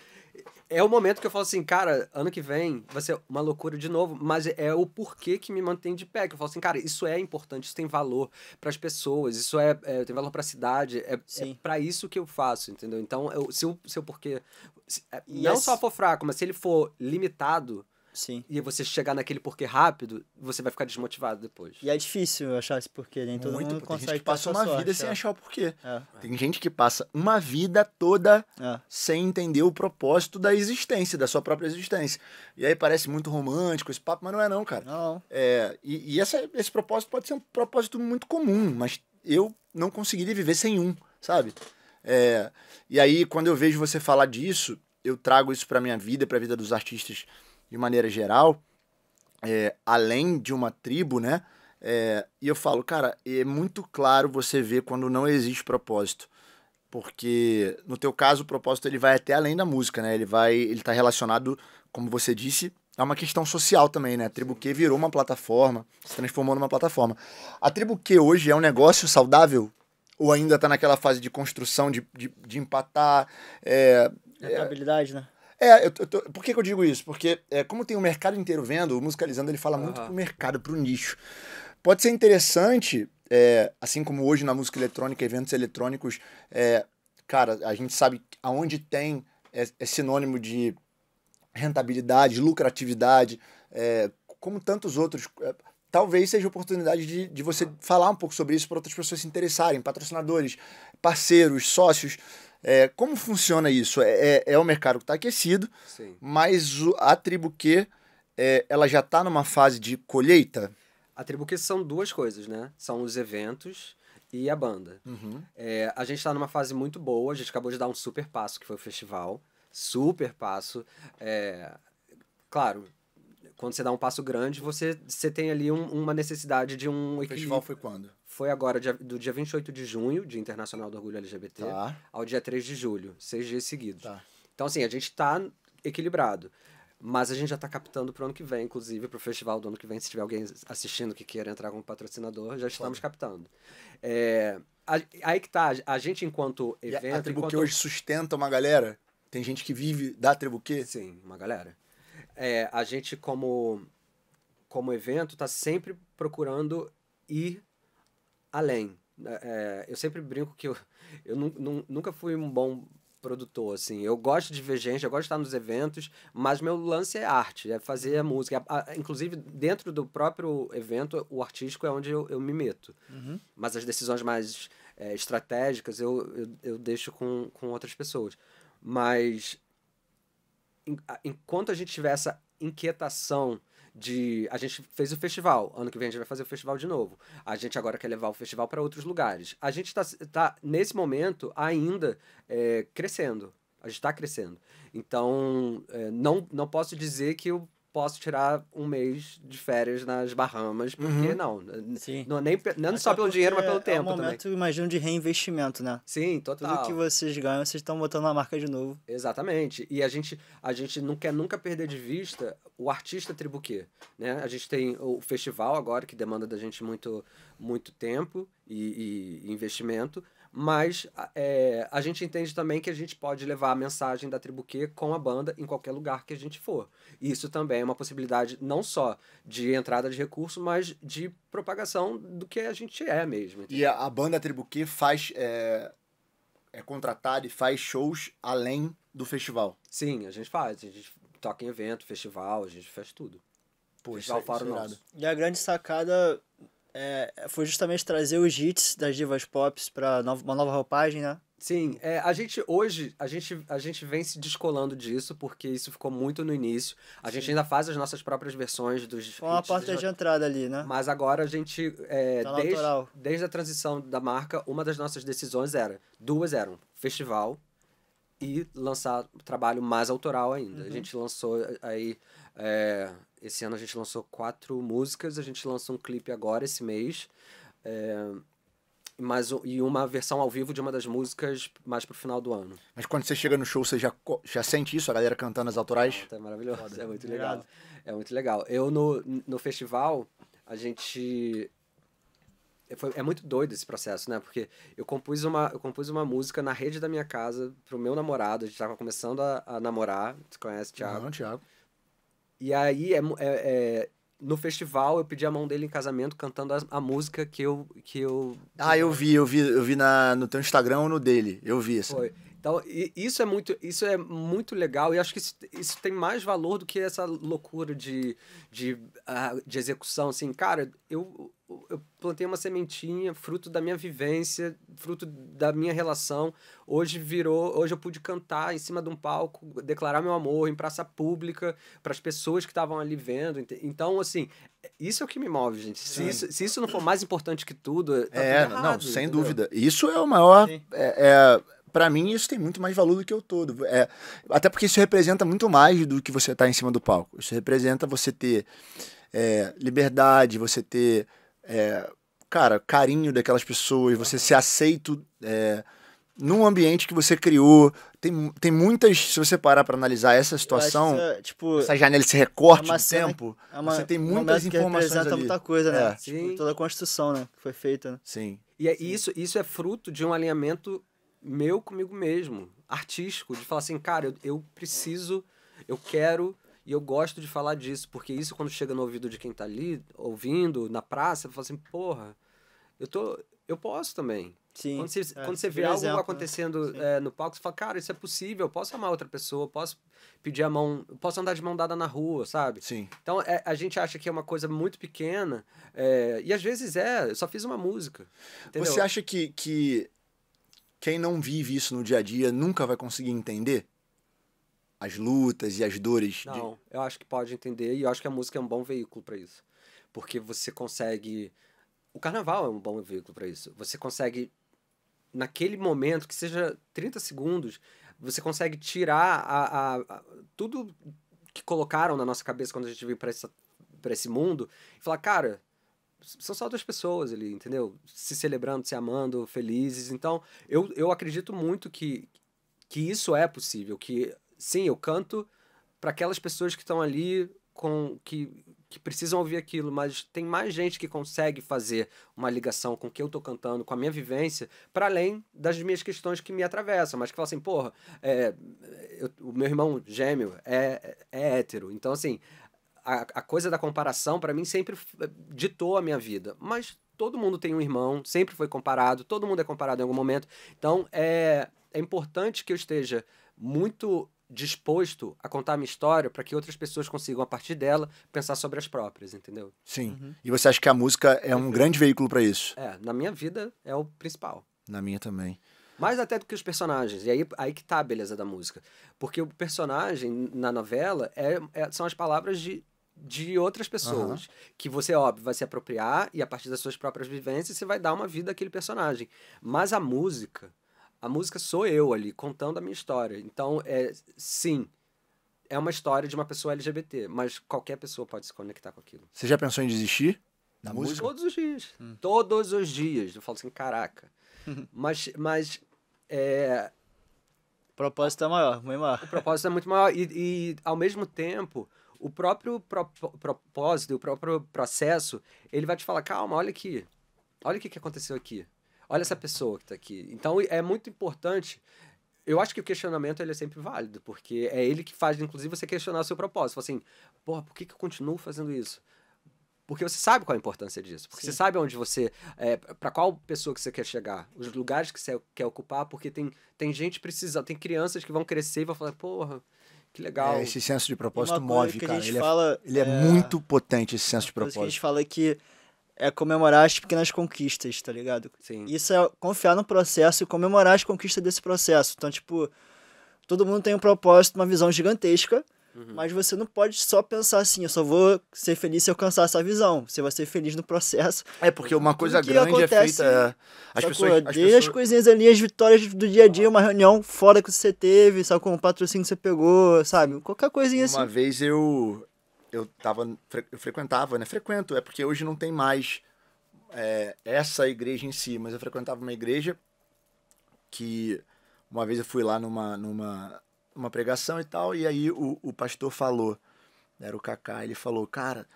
é o momento que eu falo assim, cara, ano que vem vai ser uma loucura de novo, mas é o porquê que me mantém de pé. Que eu falo assim, cara, isso é importante, isso tem valor pras pessoas, isso é, é, tem valor pra cidade, é, é pra isso que eu faço, entendeu? Então, eu, se o seu porquê... Se, não esse... só for fraco, mas se ele for limitado... Sim. E você chegar naquele porquê rápido, você vai ficar desmotivado depois. E é difícil achar esse porquê, nem todo Muito, mundo consegue. Tem gente que passa uma vida achar. sem achar o porquê. É. Tem gente que passa uma vida toda é. sem entender o propósito da existência, da sua própria existência. E aí parece muito romântico esse papo, mas não é não, cara. Não. É, e e essa, esse propósito pode ser um propósito muito comum, mas eu não conseguiria viver sem um, sabe? É, e aí, quando eu vejo você falar disso, eu trago isso pra minha vida, pra vida dos artistas de maneira geral, é, além de uma tribo, né? É, e eu falo, cara, é muito claro você ver quando não existe propósito. Porque, no teu caso, o propósito ele vai até além da música, né? Ele vai, ele tá relacionado, como você disse, a uma questão social também, né? A TriboQ virou uma plataforma, se transformou numa plataforma. A TriboQ hoje é um negócio saudável? Ou ainda tá naquela fase de construção, de, de, de empatar? É, Rentabilidade, é... né? É, eu tô, por que, que eu digo isso? Porque é, como tem o mercado inteiro vendo, o Musicalizando ele fala uhum. muito pro mercado, pro nicho. Pode ser interessante, é, assim como hoje na música eletrônica, eventos eletrônicos, é, cara, a gente sabe aonde tem é, é sinônimo de rentabilidade, lucratividade, é, como tantos outros... É, talvez seja a oportunidade de, de você uhum. falar um pouco sobre isso para outras pessoas se interessarem, patrocinadores, parceiros, sócios... É, como funciona isso? É, é, é um mercado que está aquecido, Sim. mas a TriboQ, é, ela já está numa fase de colheita? A TriboQ são duas coisas, né? São os eventos e a banda. Uhum. É, a gente está numa fase muito boa, a gente acabou de dar um super passo, que foi o festival. super passo. É, claro, quando você dá um passo grande, você, você tem ali um, uma necessidade de um... O festival foi quando? Foi agora, dia, do dia vinte e oito de junho, Dia Internacional do Orgulho L G B T, tá, ao dia três de julho, seis dias seguidos. Tá. Então, assim, a gente tá equilibrado. Mas a gente já tá captando pro ano que vem, inclusive pro festival do ano que vem, se tiver alguém assistindo que queira entrar como patrocinador, já estamos Foda. captando. É, aí que tá, a gente enquanto evento... E a TriboQ enquanto... hoje sustenta uma galera? Tem gente que vive da TriboQ? Sim, uma galera. É, a gente, como, como evento, tá sempre procurando ir além. É, eu sempre brinco que eu, eu nunca fui um bom... produtor, assim, eu gosto de ver gente, eu gosto de estar nos eventos, mas meu lance é arte, é fazer a música, a, a, inclusive dentro do próprio evento o artístico é onde eu, eu me meto, uhum. mas as decisões mais é, estratégicas eu, eu, eu deixo com, com outras pessoas, mas em, a, enquanto a gente tiver essa inquietação de... A gente fez o festival, ano que vem a gente vai fazer o festival de novo. A gente agora quer levar o festival para outros lugares. A gente está, tá, nesse momento, ainda é, crescendo. A gente está crescendo. Então, é, não, não posso dizer que eu posso tirar um mês de férias nas Bahamas, porque uhum. não. Sim. Não, nem, não só pelo dinheiro, mas pelo é tempo um momento, também. Imagino, de reinvestimento, né? Sim, total. Tudo que vocês ganham, vocês estão botando na marca de novo. Exatamente. E a gente, a gente não quer nunca perder de vista o artista TriboQ, né? A gente tem o festival agora, que demanda da gente muito, muito tempo e, e investimento, mas é, a gente entende também que a gente pode levar a mensagem da TriboQ com a banda em qualquer lugar que a gente for. Isso também é uma possibilidade não só de entrada de recurso, mas de propagação do que a gente é mesmo. Entendeu? E a, a banda TriboQ faz, é, é contratada e faz shows além do festival? Sim, a gente faz. A gente toca em evento, festival, a gente faz tudo. Poxa, festival fora nosso. E a grande sacada... É, foi justamente trazer os hits das divas pop para no, uma nova roupagem, né? Sim, é, a gente hoje, a gente, a gente vem se descolando disso, porque isso ficou muito no início. A Sim. gente ainda faz as nossas próprias versões dos hits. Foi uma porta das... de entrada ali, né? Mas agora a gente, é, tá desde, desde a transição da marca, uma das nossas decisões era, duas eram, festival e lançar um trabalho mais autoral ainda. Uhum. A gente lançou aí... É, esse ano a gente lançou quatro músicas, a gente lançou um clipe agora, esse mês, é, mas, e uma versão ao vivo de uma das músicas mais pro final do ano. Mas quando você chega no show, você já, já sente isso, a galera cantando as autorais? É maravilhoso, Foda. é muito legal. Obrigado. É muito legal. Eu, no, no festival, a gente... Foi, é muito doido esse processo, né? Porque eu compus, uma, eu compus uma música na rede da minha casa pro meu namorado, a gente tava começando a, a namorar, você conhece, Thiago? Não, Thiago. E aí, é, é, no festival, eu pedi a mão dele em casamento cantando a, a música que eu, que eu... Ah, eu vi, eu vi, eu vi na, no teu Instagram ou no dele, eu vi isso. Foi. Então, isso é, muito, isso é muito legal e acho que isso, isso tem mais valor do que essa loucura de, de, de execução, assim, cara, eu, eu plantei uma sementinha, fruto da minha vivência, fruto da minha relação, hoje virou, hoje eu pude cantar em cima de um palco, declarar meu amor em praça pública, para as pessoas que estavam ali vendo, então, assim... Isso é o que me move, gente. Se isso, se isso não for mais importante que tudo, tá é, tudo errado, não, sem entendeu? dúvida. Isso é o maior... É, é, pra mim, isso tem muito mais valor do que eu todo. É, até porque isso representa muito mais do que você tá em cima do palco. Isso representa você ter é, liberdade, você ter, é, cara, carinho daquelas pessoas, você uhum. ser aceito é, num ambiente que você criou... Tem, tem muitas, se você parar pra analisar essa situação, essa, tipo, essa janela, esse recorte é de tempo, é uma, você tem muitas informações que ali. Muita coisa, né? É. Tipo, toda a construção, né? Que foi feita, né? Sim. E, é, Sim. e isso, isso é fruto de um alinhamento meu comigo mesmo, artístico, de falar assim, cara, eu, eu preciso, eu quero e eu gosto de falar disso, porque isso quando chega no ouvido de quem tá ali, ouvindo, na praça, fala assim, porra, eu tô... Eu posso também. Sim. Quando você, é, quando você vê algo exemplo, acontecendo né? é, no palco, você fala, cara, isso é possível, eu posso amar outra pessoa, eu posso pedir a mão, eu posso andar de mão dada na rua, sabe? Sim. Então, é, a gente acha que é uma coisa muito pequena, é, e às vezes é, eu só fiz uma música. Entendeu? Você acha que, que quem não vive isso no dia a dia nunca vai conseguir entender? As lutas e as dores? Não, de... eu acho que pode entender, e eu acho que a música é um bom veículo para isso. Porque você consegue... O carnaval é um bom veículo para isso. Você consegue, naquele momento, que seja trinta segundos, você consegue tirar a, a, a, tudo que colocaram na nossa cabeça quando a gente veio pra, essa, pra esse mundo e falar, cara, são só duas pessoas ali, entendeu? Se celebrando, se amando, felizes. Então, eu, eu acredito muito que, que isso é possível, que sim, eu canto para aquelas pessoas que estão ali com que, que precisam ouvir aquilo, mas tem mais gente que consegue fazer uma ligação com o que eu tô cantando, com a minha vivência, para além das minhas questões que me atravessam, mas que falam assim, porra, é, eu, o meu irmão gêmeo é, é hétero, então assim, a, a coisa da comparação para mim sempre ditou a minha vida, mas todo mundo tem um irmão, sempre foi comparado, todo mundo é comparado em algum momento, então é, é importante que eu esteja muito disposto a contar a minha história para que outras pessoas consigam, a partir dela, pensar sobre as próprias, entendeu? Sim. Uhum. E você acha que a música é um grande veículo para isso? É, na minha vida é o principal. Na minha também. Mais até do que os personagens. E aí, aí que tá a beleza da música. Porque o personagem, na novela, é, é, são as palavras de, de outras pessoas. Uhum. Que você, óbvio, vai se apropriar e, a partir das suas próprias vivências, você vai dar uma vida àquele personagem. Mas a música... A música sou eu ali, contando a minha história. Então, é, sim, é uma história de uma pessoa L G B T, mas qualquer pessoa pode se conectar com aquilo. Você já pensou em desistir da música? Todos os dias. Hum. Todos os dias. Eu falo assim, caraca. Uhum. Mas, mas, é... O propósito é maior, muito maior. O propósito é muito maior. E, e ao mesmo tempo, o próprio pro, propósito, o próprio processo, ele vai te falar, calma, olha aqui. Olha o que, que aconteceu aqui. Olha essa pessoa que tá aqui. Então, é muito importante. Eu acho que o questionamento, ele é sempre válido, porque é ele que faz, inclusive, você questionar o seu propósito. Assim, porra, por que, que eu continuo fazendo isso? Porque você sabe qual a importância disso. Porque Sim. você sabe onde você... É, para qual pessoa que você quer chegar. Os lugares que você quer ocupar, porque tem, tem gente precisando, tem crianças que vão crescer e vão falar, porra... Que legal. É, esse senso de propósito move, cara. Ele, fala, é, ele é, é muito potente, esse senso de propósito. Que a gente fala que... É comemorar as pequenas conquistas, tá ligado? Sim. Isso é confiar no processo e comemorar as conquistas desse processo. Então, tipo, todo mundo tem um propósito, uma visão gigantesca, uhum. mas você não pode só pensar assim, eu só vou ser feliz se eu alcançar essa visão. Você vai ser feliz no processo. É, porque uma coisa grande acontece, é feita... As pessoas, as, pessoas... as coisinhas ali, as vitórias do dia a dia, uma reunião fora que você teve, sabe, com um patrocínio que você pegou, sabe? Qualquer coisinha uma assim. Uma vez eu... eu tava eu frequentava, né? Frequento, é porque hoje não tem mais é, essa igreja em si, mas eu frequentava uma igreja que uma vez eu fui lá numa, numa uma pregação e tal, e aí o, o pastor falou, era o Kaká, ele falou, cara,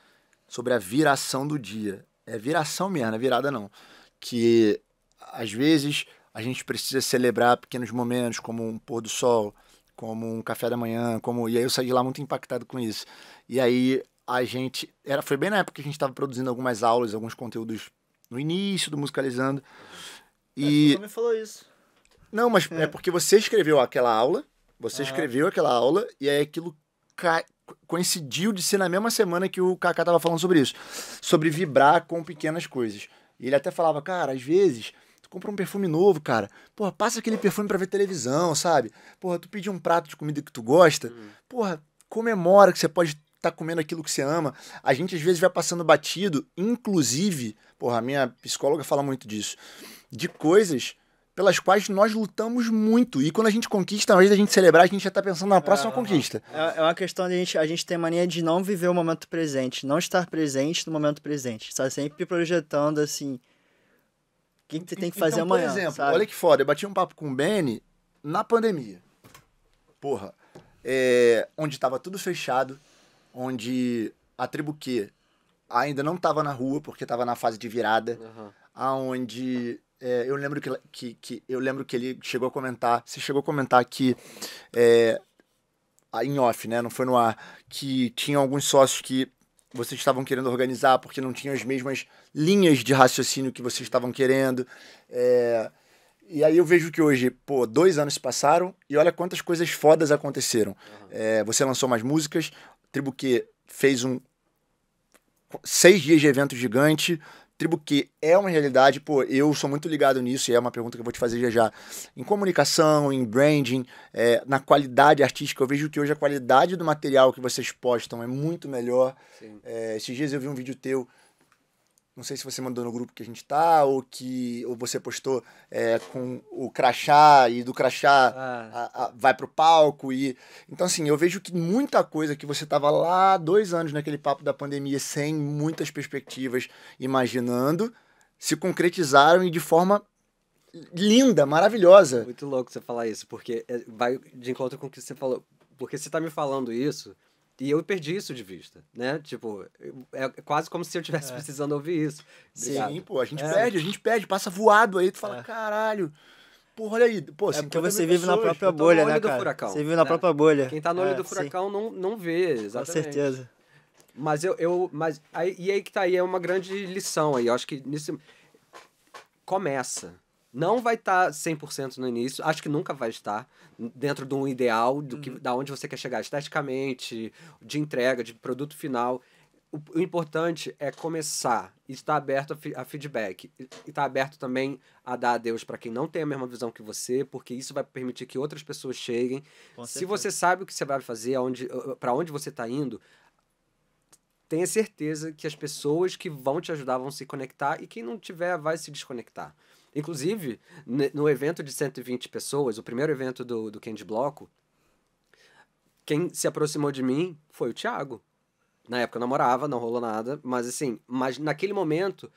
sobre a viração do dia. É viração mesmo, não é virada não. Que às vezes a gente precisa celebrar pequenos momentos, como um pôr do sol, como um café da manhã, como... E aí eu saí de lá muito impactado com isso. E aí a gente... Era... Foi bem na época que a gente estava produzindo algumas aulas, alguns conteúdos no início do Musicalizando. E... É, você me falou isso. Não, mas é, é porque você escreveu aquela aula, você ah. escreveu aquela aula, e aí aquilo ca... coincidiu de ser na mesma semana que o Kaká estava falando sobre isso. Sobre vibrar com pequenas coisas. E ele até falava, cara, às vezes... compra um perfume novo, cara. Porra, passa aquele perfume pra ver televisão, sabe? Porra, tu pedir um prato de comida que tu gosta, uhum. porra, comemora que você pode estar tá comendo aquilo que você ama. A gente, às vezes, vai passando batido, inclusive, porra, a minha psicóloga fala muito disso, de coisas pelas quais nós lutamos muito. E quando a gente conquista, ao invés da gente celebrar, a gente já tá pensando na próxima é, conquista. É uma questão de a gente, a gente ter mania de não viver o momento presente, não estar presente no momento presente. Tá sempre projetando, assim... O que, que você tem que fazer então, amanhã, por exemplo, sabe? Olha que foda, eu bati um papo com o Beni na pandemia. Porra, é, onde tava tudo fechado, onde a TriboQ ainda não tava na rua, porque tava na fase de virada, uhum. aonde é, eu, lembro que, que, que, eu lembro que ele chegou a comentar, você chegou a comentar que, é, em off, né, não foi no ar, que tinha alguns sócios que... vocês estavam querendo organizar porque não tinham as mesmas linhas de raciocínio que vocês estavam querendo. É... E aí eu vejo que hoje, pô, dois anos se passaram e olha quantas coisas fodas aconteceram. Uhum. É... Você lançou mais músicas, TriboQ fez um... seis dias de evento gigante. TriboQ é uma realidade, pô, eu sou muito ligado nisso e é uma pergunta que eu vou te fazer já já. Em comunicação, em branding, é, na qualidade artística, eu vejo que hoje a qualidade do material que vocês postam é muito melhor. É, esses dias eu vi um vídeo teu, Não sei se você mandou no grupo que a gente tá, ou que ou você postou é, com o crachá, e do crachá ah. a, a, vai pro palco. E... Então, assim, eu vejo que muita coisa que você tava lá dois anos naquele papo da pandemia, sem muitas perspectivas, imaginando, se concretizaram e de forma linda, maravilhosa. Muito louco você falar isso, porque vai de encontro com o que você falou. Porque você tá me falando isso... E eu perdi isso de vista, né? Tipo, é quase como se eu estivesse é. precisando ouvir isso. Obrigado. Sim, pô, a gente é. perde, a gente perde, passa voado aí, tu fala, é. caralho, porra, olha aí. Pô, é porque você vive pessoas, na própria bolha, né, cara? Furacão, você vive na né? própria bolha. Quem tá no olho é, do furacão não, não vê, exatamente. Com certeza. Mas eu, eu mas aí, e aí que tá aí, é uma grande lição aí, eu acho que nisso... Começa. Não vai estar cem por cento no início, acho que nunca vai estar dentro de um ideal do que, uhum. da onde você quer chegar esteticamente, de entrega, de produto final. O, o importante é começar e estar aberto a, fi, a feedback. E estar aberto também a dar adeus para quem não tem a mesma visão que você, porque isso vai permitir que outras pessoas cheguem. Se você sabe o que você vai fazer, para onde você está indo... Tenha certeza que as pessoas que vão te ajudar vão se conectar e quem não tiver vai se desconectar. Inclusive, no evento de cento e vinte pessoas, o primeiro evento do, do Candy Bloco, quem se aproximou de mim foi o Thiago. Na época eu namorava, não rolou nada, mas assim, mas naquele momento,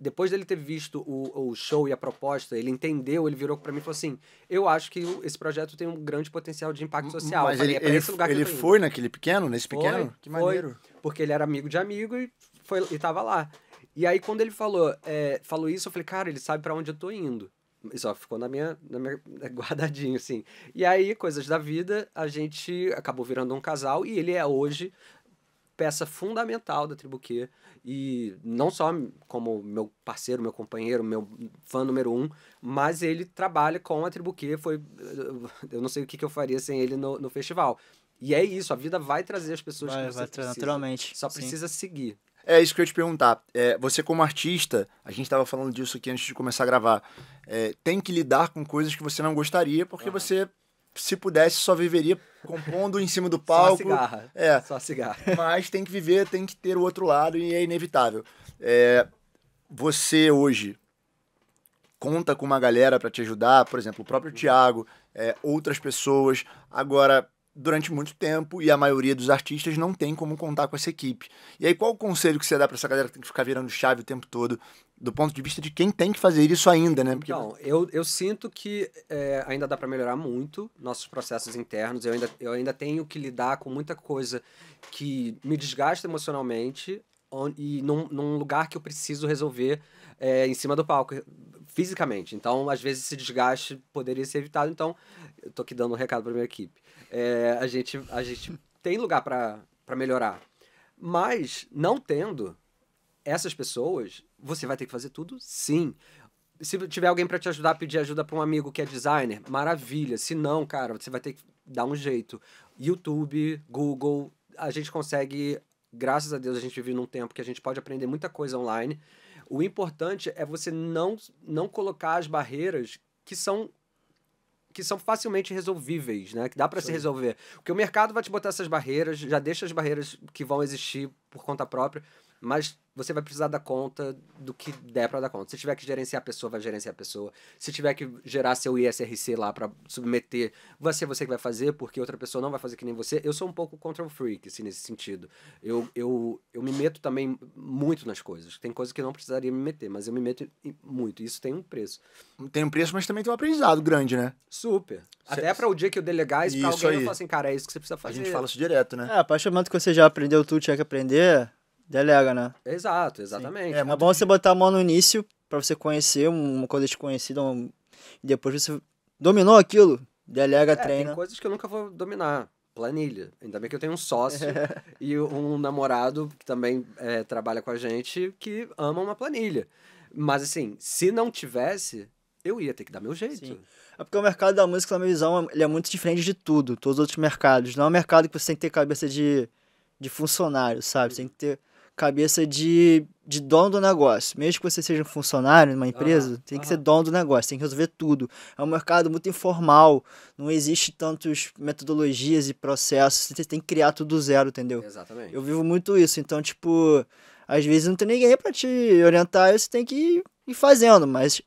depois dele ter visto o, o show e a proposta, ele entendeu, ele virou pra mim e falou assim, eu acho que esse projeto tem um grande potencial de impacto social. Mas falei, ele, é ele, esse lugar ele que foi naquele pequeno, nesse pequeno? Foi, que maneiro. Foi. Porque ele era amigo de amigo e, foi, e tava lá. E aí, quando ele falou, é, falou isso, eu falei, cara, ele sabe pra onde eu tô indo. Isso ó, ficou na minha, na minha guardadinho, assim. E aí, coisas da vida, a gente acabou virando um casal e ele é hoje peça fundamental da TriboQ. E não só como meu parceiro, meu companheiro, meu fã número um, mas ele trabalha com a TriboQ. Foi, eu não sei o que, que eu faria sem ele no, no festival. E é isso, a vida vai trazer as pessoas vai, que você vai precisa. Naturalmente. Só precisa sim. seguir. É isso que eu ia te perguntar. É, você como artista, a gente estava falando disso aqui antes de começar a gravar, é, tem que lidar com coisas que você não gostaria, porque uhum. você, se pudesse, só viveria compondo em cima do palco. Só cigarra. É. Só cigarra. Mas tem que viver, tem que ter o outro lado e é inevitável. É, você hoje... conta com uma galera para te ajudar, por exemplo, o próprio uhum. Thiago, é, outras pessoas. Agora... durante muito tempo, e a maioria dos artistas não tem como contar com essa equipe. E aí, qual o conselho que você dá pra essa galera que tem que ficar virando chave o tempo todo, do ponto de vista de quem tem que fazer isso ainda, né? Porque... Então, eu, eu sinto que é, ainda dá pra melhorar muito nossos processos internos, eu ainda, eu ainda tenho que lidar com muita coisa que me desgasta emocionalmente, e num, num lugar que eu preciso resolver é, em cima do palco, fisicamente. Então, às vezes, esse desgaste poderia ser evitado. Então, eu tô aqui dando um recado pra minha equipe. É, a, gente, a gente tem lugar pra, pra melhorar. Mas, não tendo essas pessoas, você vai ter que fazer tudo, sim. Se tiver alguém pra te ajudar, pedir ajuda pra um amigo que é designer, maravilha. Se não, cara, você vai ter que dar um jeito. YouTube, Google, a gente consegue... Graças a Deus a gente vive num tempo que a gente pode aprender muita coisa online. O importante é você não, não colocar as barreiras que são, que são facilmente resolvíveis, né? Que dá para se resolver. Porque o mercado vai te botar essas barreiras, já deixa as barreiras que vão existir por conta própria, mas você vai precisar dar conta do que der para dar conta. Se tiver que gerenciar a pessoa, vai gerenciar a pessoa. Se tiver que gerar seu I S R C lá para submeter, vai ser você que vai fazer, porque outra pessoa não vai fazer que nem você. Eu sou um pouco control freak, assim, nesse sentido. Eu, eu, eu me meto também muito nas coisas. Tem coisas que eu não precisaria me meter, mas eu me meto muito. Isso tem um preço. Tem um preço, mas também tem um aprendizado grande, né? Super. Cê... Até para o dia que eu delegar isso pra alguém, aí. Eu falo assim, cara, é isso que você precisa fazer. A gente fala isso direto, né? É, a partir do momento que você já aprendeu tudo, tinha que aprender... Delega, né? Exato, exatamente. É, é bom você botar a mão no início pra você conhecer uma coisa desconhecida. Um... E depois você dominou aquilo, delega, é, treina. Tem coisas que eu nunca vou dominar. Planilha. Ainda bem que eu tenho um sócio e um namorado que também é, trabalha com a gente que ama uma planilha. Mas assim, se não tivesse, eu ia ter que dar meu jeito. Sim. É porque o mercado da música, na minha visão, ele é muito diferente de tudo, todos os outros mercados. Não é um mercado que você tem que ter cabeça de, de funcionário, sabe? Você tem que ter... cabeça de, de dono do negócio. Mesmo que você seja um funcionário numa empresa, ah, tem que ah. ser dono do negócio, tem que resolver tudo. É um mercado muito informal, não existe tantas metodologias e processos, você tem que criar tudo do zero, entendeu? Exatamente. Eu vivo muito isso, então, tipo, Às vezes não tem ninguém pra te orientar, você tem que ir fazendo, mas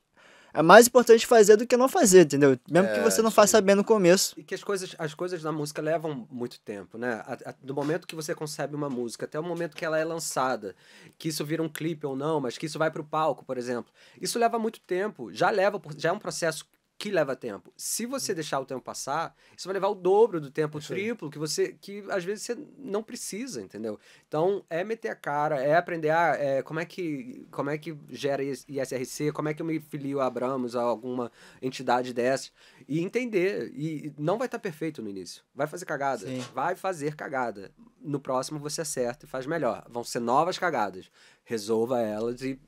é mais importante fazer do que não fazer, entendeu? Mesmo é, que você não faça bem no começo. E que as coisas, as coisas da música levam muito tempo, né? A, a, do momento que você concebe uma música até o momento que ela é lançada, que isso vira um clipe ou não, mas que isso vai pro palco, por exemplo. Isso leva muito tempo, já leva, já é um processo que leva tempo. Se você deixar o tempo passar, isso vai levar o dobro do tempo, o triplo, que você, que às vezes você não precisa, entendeu? Então, é meter a cara, é aprender a, é, como é que, como é que gera I S R C, como é que eu me filio a Abramos, a alguma entidade dessa, e entender, e não vai estar perfeito no início, vai fazer cagada, Sim. vai fazer cagada. No próximo você acerta e faz melhor. Vão ser novas cagadas. Resolva elas e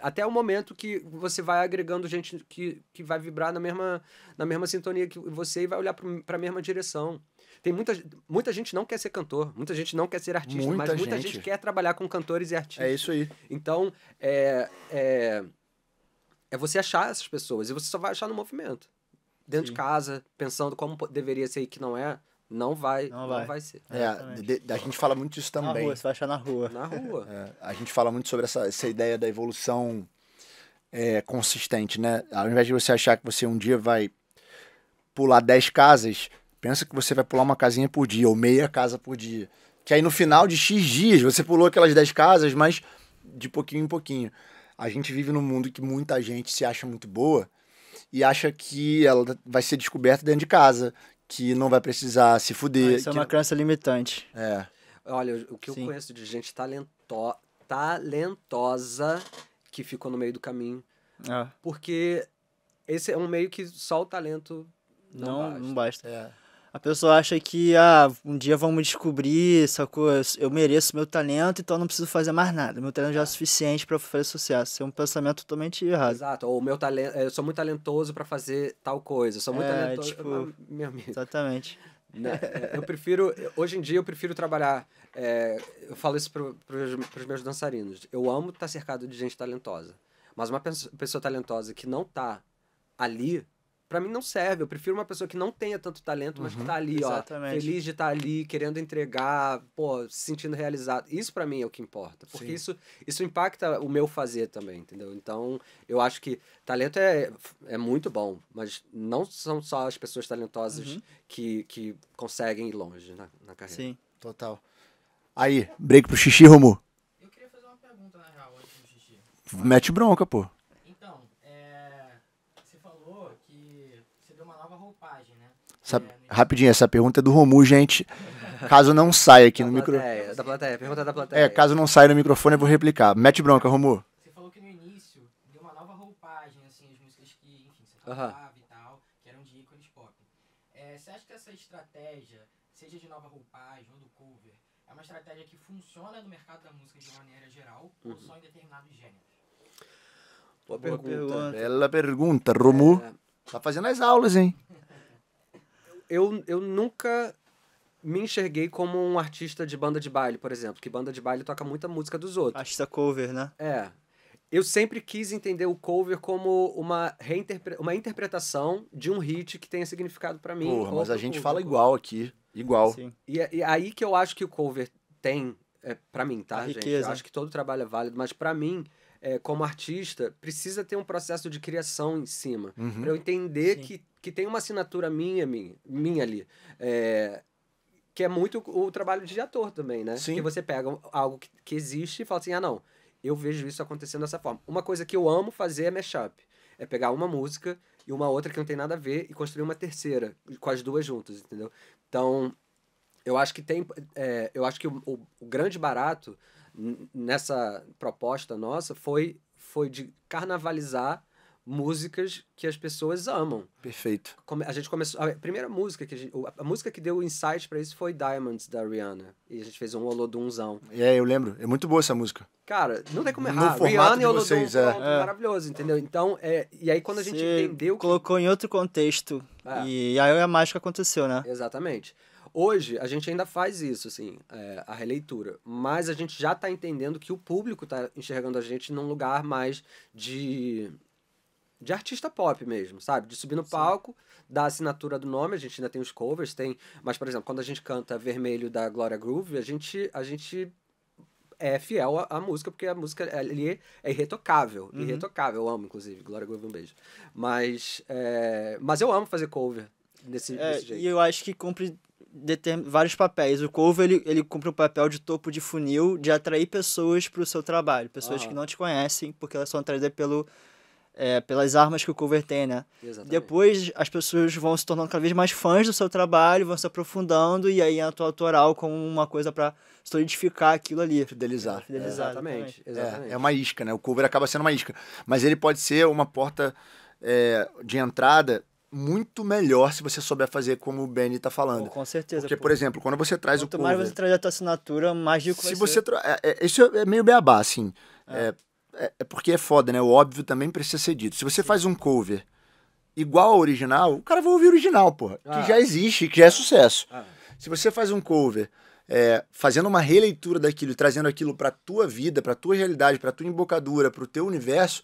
até o momento que você vai agregando gente que, que vai vibrar na mesma, na mesma sintonia que você e vai olhar para a mesma direção. Tem muita, muita gente não quer ser cantor, muita gente não quer ser artista, muita mas gente. muita gente quer trabalhar com cantores e artistas. É isso aí. Então, é, é, é você achar essas pessoas e você só vai achar no movimento. Dentro Sim. de casa, pensando como deveria ser e que não é. Não vai, não vai, não vai ser. É, a, a gente fala muito disso também. Na rua, você vai achar na rua. Na rua. É, a gente fala muito sobre essa, essa ideia da evolução é, consistente, né? Ao invés de você achar que você um dia vai pular dez casas, pensa que você vai pular uma casinha por dia, ou meia casa por dia. Que aí no final de X dias, você pulou aquelas dez casas, mas de pouquinho em pouquinho. A gente vive num mundo que muita gente se acha muito boa e acha que ela vai ser descoberta dentro de casa, que não vai precisar se fuder. Isso que... é uma crença limitante. É. Olha, o que eu Sim. conheço de gente talento... talentosa que ficou no meio do caminho. É. Porque esse é um meio que só o talento não, não basta. Não basta. É. A pessoa acha que, ah, um dia vamos descobrir, sacou? Eu mereço meu talento, então não preciso fazer mais nada. Meu talento já é suficiente para fazer sucesso. Isso é um pensamento totalmente errado. Exato. Ou meu talento, eu sou muito talentoso para fazer tal coisa. Eu sou muito é, talentoso. Tipo, meu amigo. Exatamente. Eu prefiro, hoje em dia eu prefiro trabalhar, é, eu falo isso para os meus dançarinos, eu amo estar cercado de gente talentosa, mas uma pessoa talentosa que não tá ali, pra mim não serve. Eu prefiro uma pessoa que não tenha tanto talento, mas que tá ali, exatamente. Ó, feliz de estar tá ali, querendo entregar, pô, se sentindo realizado. Isso pra mim é o que importa, porque Sim. isso isso impacta o meu fazer também, entendeu? Então, eu acho que talento é, é muito bom, mas não são só as pessoas talentosas uhum. que, que conseguem ir longe na, na carreira. Sim, total. Aí, break pro xixi, Romu. Eu queria fazer uma pergunta, na real, antes do xixi. Mete bronca, pô. É, rapidinho, essa pergunta é do Romu, gente. Caso não saia aqui da no microfone. Da plateia, pergunta da plateia. É, caso não saia no microfone, eu vou replicar. Mete bronca, Romu. Você falou que no início deu uma nova roupagem, assim, as músicas que, enfim, você falava uh-huh. e tal, que eram de ícones pop. É, você acha que essa estratégia, seja de nova roupagem ou do cover, é uma estratégia que funciona no mercado da música de maneira geral uh-huh. ou só em determinados gêneros? Boa, Boa pergunta. pergunta. Bela pergunta, Romu. É... Tá fazendo as aulas, hein? Eu, eu nunca me enxerguei como um artista de banda de baile, por exemplo. Que banda de baile toca muita música dos outros. Artista cover, né? É. Eu sempre quis entender o cover como uma, reinterpre... uma interpretação de um hit que tenha significado pra mim. Porra, mas a gente cover. Fala igual aqui. Igual. Sim. E, e aí que eu acho que o cover tem, é, pra mim, tá, a gente? Riqueza. Eu acho que todo trabalho é válido, mas pra mim... É, como artista, precisa ter um processo de criação em cima. Uhum. Pra eu entender que, que tem uma assinatura minha, minha, minha ali. É, que é muito o, o trabalho de ator também, né? Sim. Que você pega algo que, que existe e fala assim, ah, não, eu vejo isso acontecendo dessa forma. Uma coisa que eu amo fazer é mashup. É pegar uma música e uma outra que não tem nada a ver e construir uma terceira, com as duas juntas, entendeu? Então, eu acho que tem... É, eu acho que o, o, o grande barato... nessa proposta nossa foi, foi de carnavalizar músicas que as pessoas amam. Perfeito. A gente começou... A primeira música que a gente... A música que deu o insight pra isso foi Diamonds, da Rihanna. E a gente fez um Olodumzão. É, eu lembro. É muito boa essa música. Cara, não tem como errar. No Rihanna e Olodum vocês, é. É maravilhoso, entendeu? Então, é... E aí quando a gente Você entendeu... colocou em outro contexto. É. E aí a mágica aconteceu, né? Exatamente. Hoje, a gente ainda faz isso, assim, é, a releitura. Mas a gente já tá entendendo que o público tá enxergando a gente num lugar mais de... de artista pop mesmo, sabe? De subir no Sim. palco, dar a assinatura do nome, a gente ainda tem os covers, tem... Mas, por exemplo, quando a gente canta Vermelho, da Gloria Groove, a gente... A gente é fiel à, à música, porque a música ali é irretocável. Uhum. Irretocável, eu amo, inclusive. Gloria Groove, um beijo. Mas, é, mas eu amo fazer cover desse, é, desse jeito. E eu acho que cumpre determin... vários papéis. O cover, ele, ele cumpre o papel de topo de funil, de atrair pessoas para o seu trabalho. Pessoas, uhum, que não te conhecem, porque elas são atraídas pelo... É, pelas armas que o cover tem, né? Exatamente. Depois as pessoas vão se tornando cada vez mais fãs do seu trabalho, vão se aprofundando, e aí entra o autoral como uma coisa pra solidificar aquilo ali. Fidelizar. Fidelizar, é, exatamente. exatamente. É, é uma isca, né? O cover acaba sendo uma isca. Mas ele pode ser uma porta é, de entrada muito melhor se você souber fazer como o Beni tá falando. Pô, com certeza. Porque, pô, por exemplo, quando você traz o cover... Quanto mais você traz a tua assinatura, mais rico vai ser. Tra... É, é, isso é meio beabá, assim. É. É... É porque é foda, né? O óbvio também precisa ser dito. Se você faz um cover igual ao original, o cara vai ouvir o original, porra. Ah. Que já existe, que já é sucesso. Ah. Se você faz um cover é, fazendo uma releitura daquilo, trazendo aquilo pra tua vida, pra tua realidade, pra tua embocadura, pro teu universo,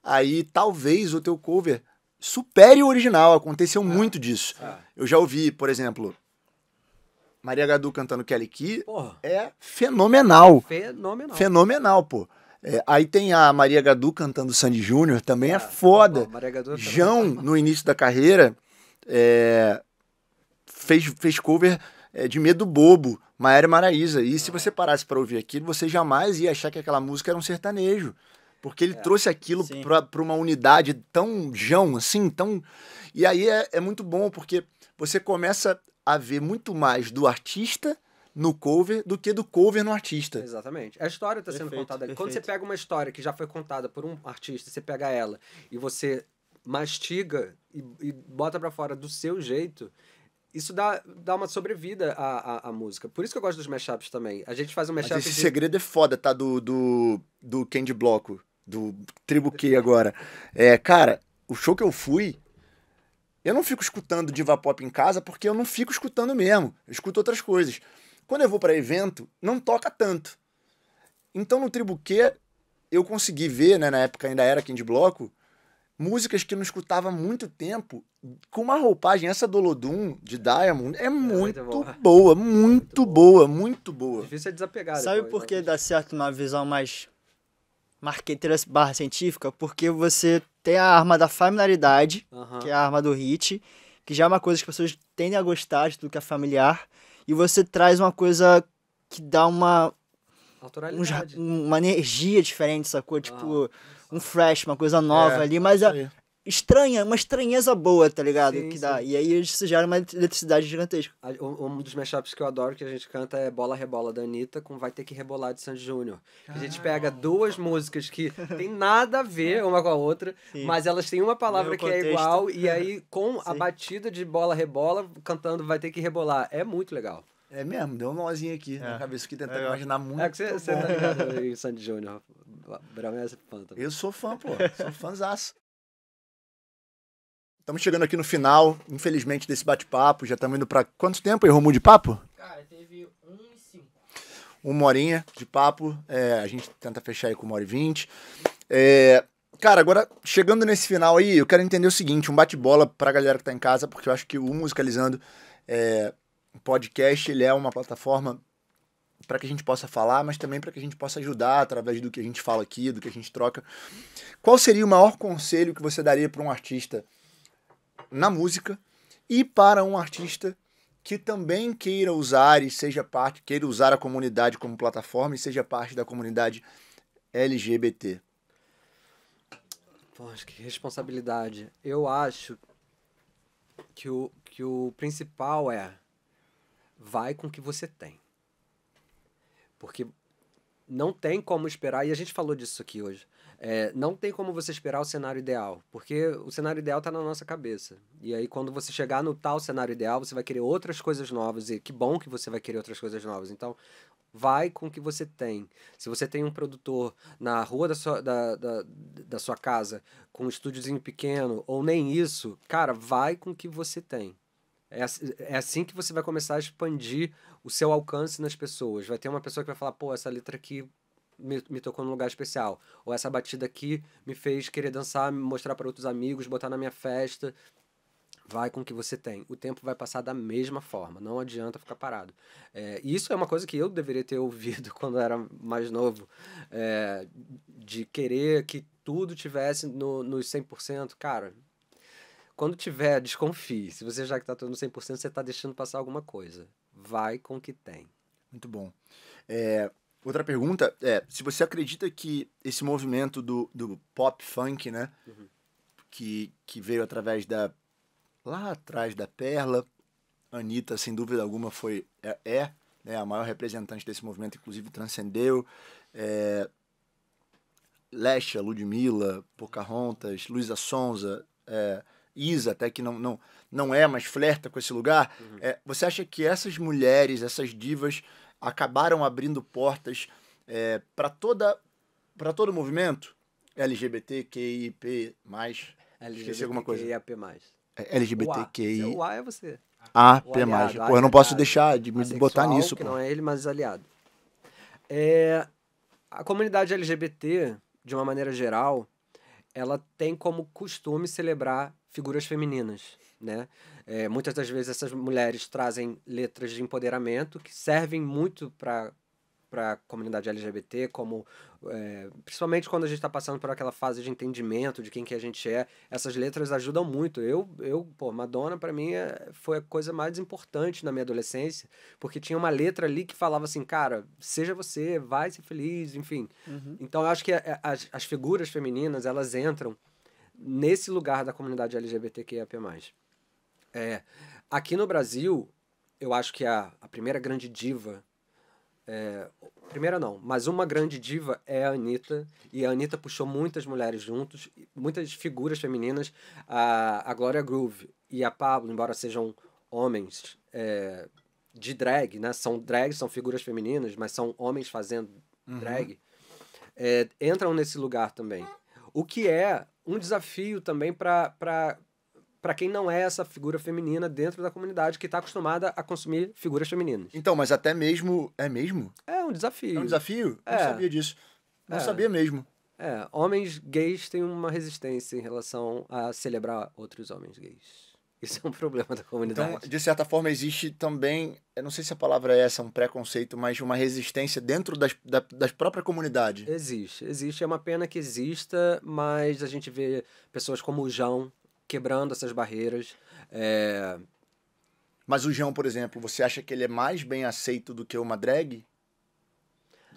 aí talvez o teu cover supere o original. Aconteceu ah. muito disso. Ah. Eu já ouvi, por exemplo... Maria Gadu cantando Kelly Key. Porra. É fenomenal. Fenomenal. Fenomenal, pô. É, aí tem a Maria Gadu cantando Sandy Júnior, também ah, é foda. Bom, Maria Gadu também. Jão, no início da carreira, é, fez, fez cover é, de Medo Bobo, Maiara e Maraíza. E ah. se você parasse para ouvir aquilo, você jamais ia achar que aquela música era um sertanejo. Porque ele é, trouxe aquilo para uma unidade tão Jão, assim, tão... E aí é, é muito bom, porque você começa a ver muito mais do artista no cover do que do cover no artista. Exatamente. A história está sendo contada ali. Quando você pega uma história que já foi contada por um artista, você pega ela e você mastiga e, e bota para fora do seu jeito, isso dá, dá uma sobrevida à, à, à música. Por isso que eu gosto dos mashups também. A gente faz um mashup... Mas esse de... segredo é foda, tá? Do, do, do Candy Bloco, do TriboQ agora. É, cara, o show que eu fui... Eu não fico escutando diva pop em casa porque eu não fico escutando mesmo. Eu escuto outras coisas. Quando eu vou para evento, não toca tanto. Então, no TriboQ, eu consegui ver, né, na época ainda era Candy Bloco, músicas que eu não escutava há muito tempo, com uma roupagem, essa do Olodum, de Diamond, é, é muito, muito boa, boa muito, muito boa, boa, muito boa. Difícil é desapegar. Sabe depois, por que dá certo uma visão mais marqueteira barra científica? Porque você tem a arma da familiaridade, uh-huh. que é a arma do hit, que já é uma coisa que as pessoas tendem a gostar de tudo que é familiar, e você traz uma coisa que dá uma... Naturalidade. Um, uma energia diferente, sacou? Tipo, ah, um fresh, uma coisa nova é, ali. Mas é estranha, uma estranheza boa, tá ligado? Sim, que dá. E aí isso gera uma eletricidade gigantesca. Um dos mashups que eu adoro, que a gente canta, é Bola Rebola, da Anitta, com Vai Ter Que Rebolar, de Sandy Júnior. A gente pega duas músicas que tem nada a ver uma com a outra, sim, mas elas têm uma palavra meu que contexto é igual, e aí com sim a batida de Bola Rebola, cantando Vai Ter Que Rebolar. É muito legal. É mesmo, deu um nozinho aqui é. na cabeça, que tentando é. imaginar muito. É que você, você tá ligado em Sandy Júnior. Bravo, é fã também. Eu sou fã, pô. Sou fãzaço. Estamos chegando aqui no final, infelizmente, desse bate-papo. Já estamos indo pra quanto tempo, Romu, de papo? Cara, teve um e cinco. Uma horinha de papo. É, a gente tenta fechar aí com uma hora e vinte. É, cara, agora, chegando nesse final aí, eu quero entender o seguinte, um bate-bola pra galera que tá em casa, porque eu acho que o Musicalizando... É, o podcast, ele é uma plataforma para que a gente possa falar, mas também para que a gente possa ajudar através do que a gente fala aqui, do que a gente troca. Qual seria o maior conselho que você daria para um artista na música e para um artista que também queira usar e seja parte, queira usar a comunidade como plataforma e seja parte da comunidade L G B T? Poxa, que responsabilidade. Eu acho que o, que o principal é: vai com o que você tem. Porque não tem como esperar, e a gente falou disso aqui hoje, é, não tem como você esperar o cenário ideal, porque o cenário ideal está na nossa cabeça. E aí, quando você chegar no tal cenário ideal, você vai querer outras coisas novas, e que bom que você vai querer outras coisas novas. Então, vai com o que você tem. Se você tem um produtor na rua da sua, da, da, da sua casa, com um estúdiozinho pequeno, ou nem isso, cara, vai com o que você tem. É assim que você vai começar a expandir o seu alcance nas pessoas. Vai ter uma pessoa que vai falar, pô, essa letra aqui me, me tocou num lugar especial. Ou essa batida aqui me fez querer dançar, mostrar para outros amigos, botar na minha festa. vai com o que você tem. O tempo vai passar da mesma forma, não adianta ficar parado. É, isso é uma coisa que eu deveria ter ouvido quando eu era mais novo, é, de querer que tudo tivesse no, nos cem por cento. Cara, quando tiver, desconfie. Se você já que está todo no cem por cento, você está deixando passar alguma coisa. Vai com o que tem. Muito bom. É, outra pergunta é, se você acredita que esse movimento do, do pop funk, né, uhum. que, que veio através da... Lá atrás da Perla, Anitta, sem dúvida alguma, foi, é, é né, a maior representante desse movimento, inclusive transcendeu. É, Lesha, Ludmilla, Pocahontas, Luísa Sonza, é, Isa, até que não, não, não é, mas flerta com esse lugar. Uhum. É, você acha que essas mulheres, essas divas, acabaram abrindo portas é, para toda, para todo o movimento? L G B T Q I A mais. L G B T Q I A mais. L G B T Q I A. O A é você. A, P mais. Aliado, Pô, eu não posso aliado, deixar de me botar nisso. Que pô. Não é ele, mas aliado. É, a comunidade L G B T, de uma maneira geral, ela tem como costume celebrar figuras femininas, né? É, muitas das vezes essas mulheres trazem letras de empoderamento que servem muito para... para a comunidade L G B T, como, é, principalmente quando a gente está passando por aquela fase de entendimento de quem que a gente é, essas letras ajudam muito. Eu, eu pô, Madonna, para mim, é, foi a coisa mais importante na minha adolescência, porque tinha uma letra ali que falava assim, cara, seja você, vai ser feliz, enfim. Uhum. Então, eu acho que a, a, as figuras femininas, elas entram nesse lugar da comunidade L G B T Q I A mais. É, aqui no Brasil, eu acho que a, a primeira grande diva É, primeira não, mas uma grande diva é a Anitta, e a Anitta puxou muitas mulheres juntos, muitas figuras femininas, a, a Gloria Groove e a Pabllo, embora sejam homens é, de drag, né? São drags, são figuras femininas, mas são homens fazendo uhum. drag, é, entram nesse lugar também, o que é um desafio também para para quem não é essa figura feminina dentro da comunidade que está acostumada a consumir figuras femininas. Então, mas até mesmo... É mesmo? É um desafio. É um desafio? É. Não sabia disso. Não é. sabia mesmo. É, homens gays têm uma resistência em relação a celebrar outros homens gays. Isso é um problema da comunidade. Então, de certa forma, existe também... Eu não sei se a palavra é essa, um preconceito, mas uma resistência dentro das, da, das própria comunidade. Existe, existe. É uma pena que exista, mas a gente vê pessoas como o Jão quebrando essas barreiras. É... Mas o Jão, por exemplo, você acha que ele é mais bem aceito do que uma drag?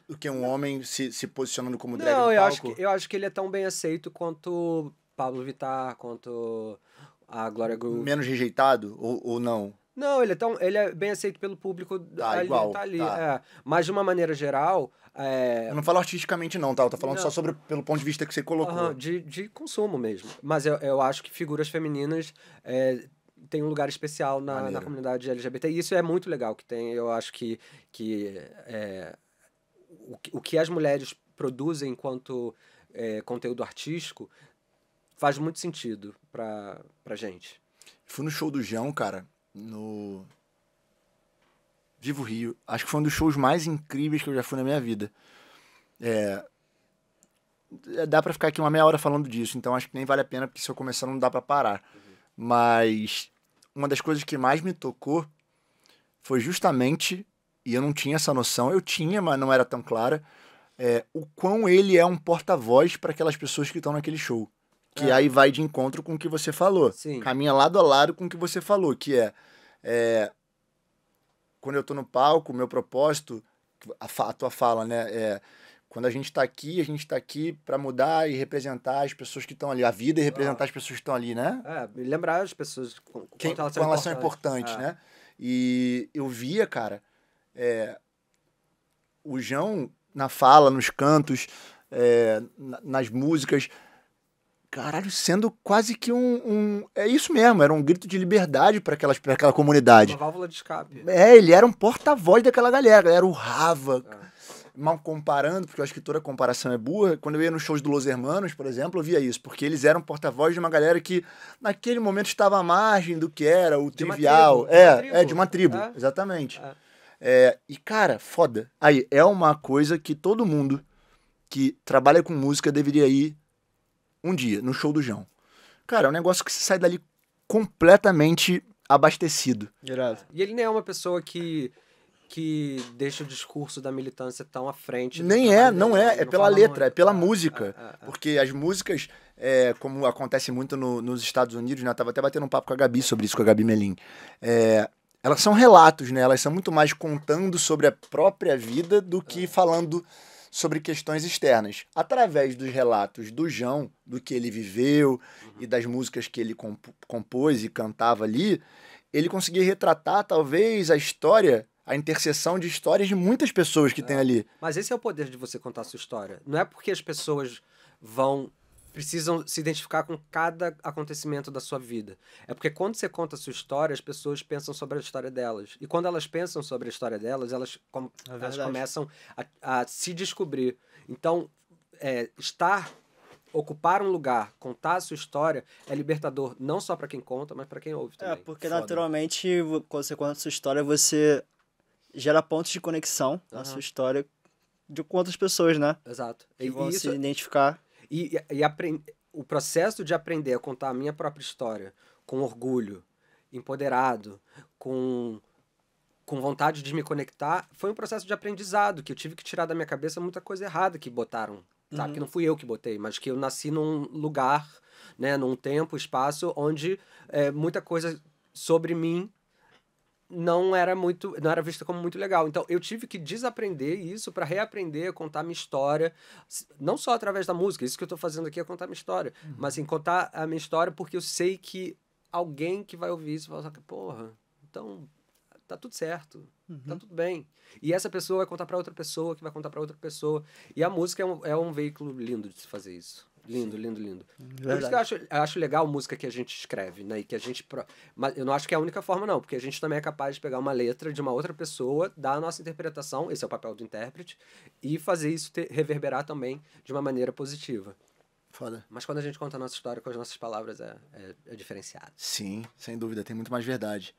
Do que um Não. homem se, se posicionando como drag Não, no eu palco? Acho que, eu acho que ele é tão bem aceito quanto Pabllo Vittar, quanto a Gloria Groove. Menos rejeitado ou, ou não? Não, ele é, tão, ele é bem aceito pelo público. Tá, igual. Tá ali, tá. É. Mas, de uma maneira geral... É... Eu não falo artisticamente não, tá? Eu tô falando não. só sobre pelo ponto de vista que você colocou. Uhum, de, de consumo mesmo. Mas eu, eu acho que figuras femininas é, têm um lugar especial na, na comunidade L G B T. E isso é muito legal que tem. Eu acho que, que é, o, o que as mulheres produzem enquanto é, conteúdo artístico faz muito sentido pra, pra gente. Fui no show do Jão, cara, no... Vivo Rio, acho que foi um dos shows mais incríveis que eu já fui na minha vida. É... Dá pra ficar aqui uma meia hora falando disso, então acho que nem vale a pena, porque se eu começar não dá pra parar. Uhum. Mas uma das coisas que mais me tocou foi justamente, e eu não tinha essa noção, eu tinha, mas não era tão clara, é, o quão ele é um porta-voz para aquelas pessoas que estão naquele show. Que é. aí vai de encontro com o que você falou. Sim. Caminha lado a lado com o que você falou, que é... é... Quando eu tô no palco, o meu propósito, a tua fala, né? É, quando a gente tá aqui, a gente tá aqui pra mudar e representar as pessoas que estão ali. A vida e representar ah. as pessoas que estão ali, né? É, lembrar as pessoas com quem, elas são elas importantes, ah. né? E eu via, cara, é, o Jão na fala, nos cantos, é, nas músicas... Caralho, sendo quase que um, um... É isso mesmo, era um grito de liberdade para aquela comunidade. Uma válvula de escape. É, ele era um porta-voz daquela galera, a galera urrava, é. mal comparando, porque eu acho que toda comparação é burra. Quando eu ia nos shows do Los Hermanos, por exemplo, eu via isso, porque eles eram porta-voz de uma galera que naquele momento estava à margem do que era o de trivial. Uma tribo, é, uma tribo. é, de uma tribo, é. exatamente. É. É, e, cara, foda. Aí, é uma coisa que todo mundo que trabalha com música deveria ir um dia, no show do Jão. Cara, é um negócio que você sai dali completamente abastecido. Irado. E ele nem é uma pessoa que... que deixa o discurso da militância tão à frente. Nem é, não é. É pela letra, é pela música. Ah, ah, ah. Porque as músicas, é, como acontece muito no, nos Estados Unidos, né? Eu tava até batendo um papo com a Gabi sobre isso, com a Gabi Melim. É, elas são relatos, né? Elas são muito mais contando sobre a própria vida do que ah. falando sobre questões externas. Através dos relatos do Jão, do que ele viveu uhum. e das músicas que ele comp- compôs e cantava ali, ele conseguia retratar, talvez, a história... a interseção de histórias de muitas pessoas que é. tem ali. Mas esse é o poder de você contar a sua história. Não é porque as pessoas vão... precisam se identificar com cada acontecimento da sua vida. É porque quando você conta a sua história, as pessoas pensam sobre a história delas. E quando elas pensam sobre a história delas, elas, com, é elas começam a, a se descobrir. Então, é, estar... ocupar um lugar, contar a sua história é libertador, não só para quem conta, mas para quem ouve também. É, porque Foda. naturalmente, quando você conta a sua história, você... gera pontos de conexão na uhum. sua história de quantas pessoas, né? Exato. Que e vão isso, se identificar. E, e, e aprend... o processo de aprender a contar a minha própria história com orgulho, empoderado, com, com vontade de me conectar, foi um processo de aprendizado, que eu tive que tirar da minha cabeça muita coisa errada que botaram, sabe? Uhum. Que não fui eu que botei, mas que eu nasci num lugar, né, num tempo, espaço, onde é, muita coisa sobre mim não era muito, não era vista como muito legal. Então, eu tive que desaprender isso para reaprender a contar minha história, não só através da música, isso que eu tô fazendo aqui é contar minha história, uhum. mas assim, contar a minha história porque eu sei que alguém que vai ouvir isso vai falar, porra, então tá tudo certo, uhum. tá tudo bem. E essa pessoa vai contar para outra pessoa, que vai contar para outra pessoa. E a música é um, é um veículo lindo de se fazer isso. Lindo, lindo, lindo. Verdade. Por isso que eu acho, eu acho legal a música que a gente escreve, né? E que a gente... Mas eu não acho que é a única forma, não. Porque a gente também é capaz de pegar uma letra de uma outra pessoa, dar a nossa interpretação, esse é o papel do intérprete, e fazer isso ter, reverberar também de uma maneira positiva. Foda. Mas quando a gente conta a nossa história com as nossas palavras, é, é, é diferenciado. Sim, sem dúvida. Tem muito mais verdade.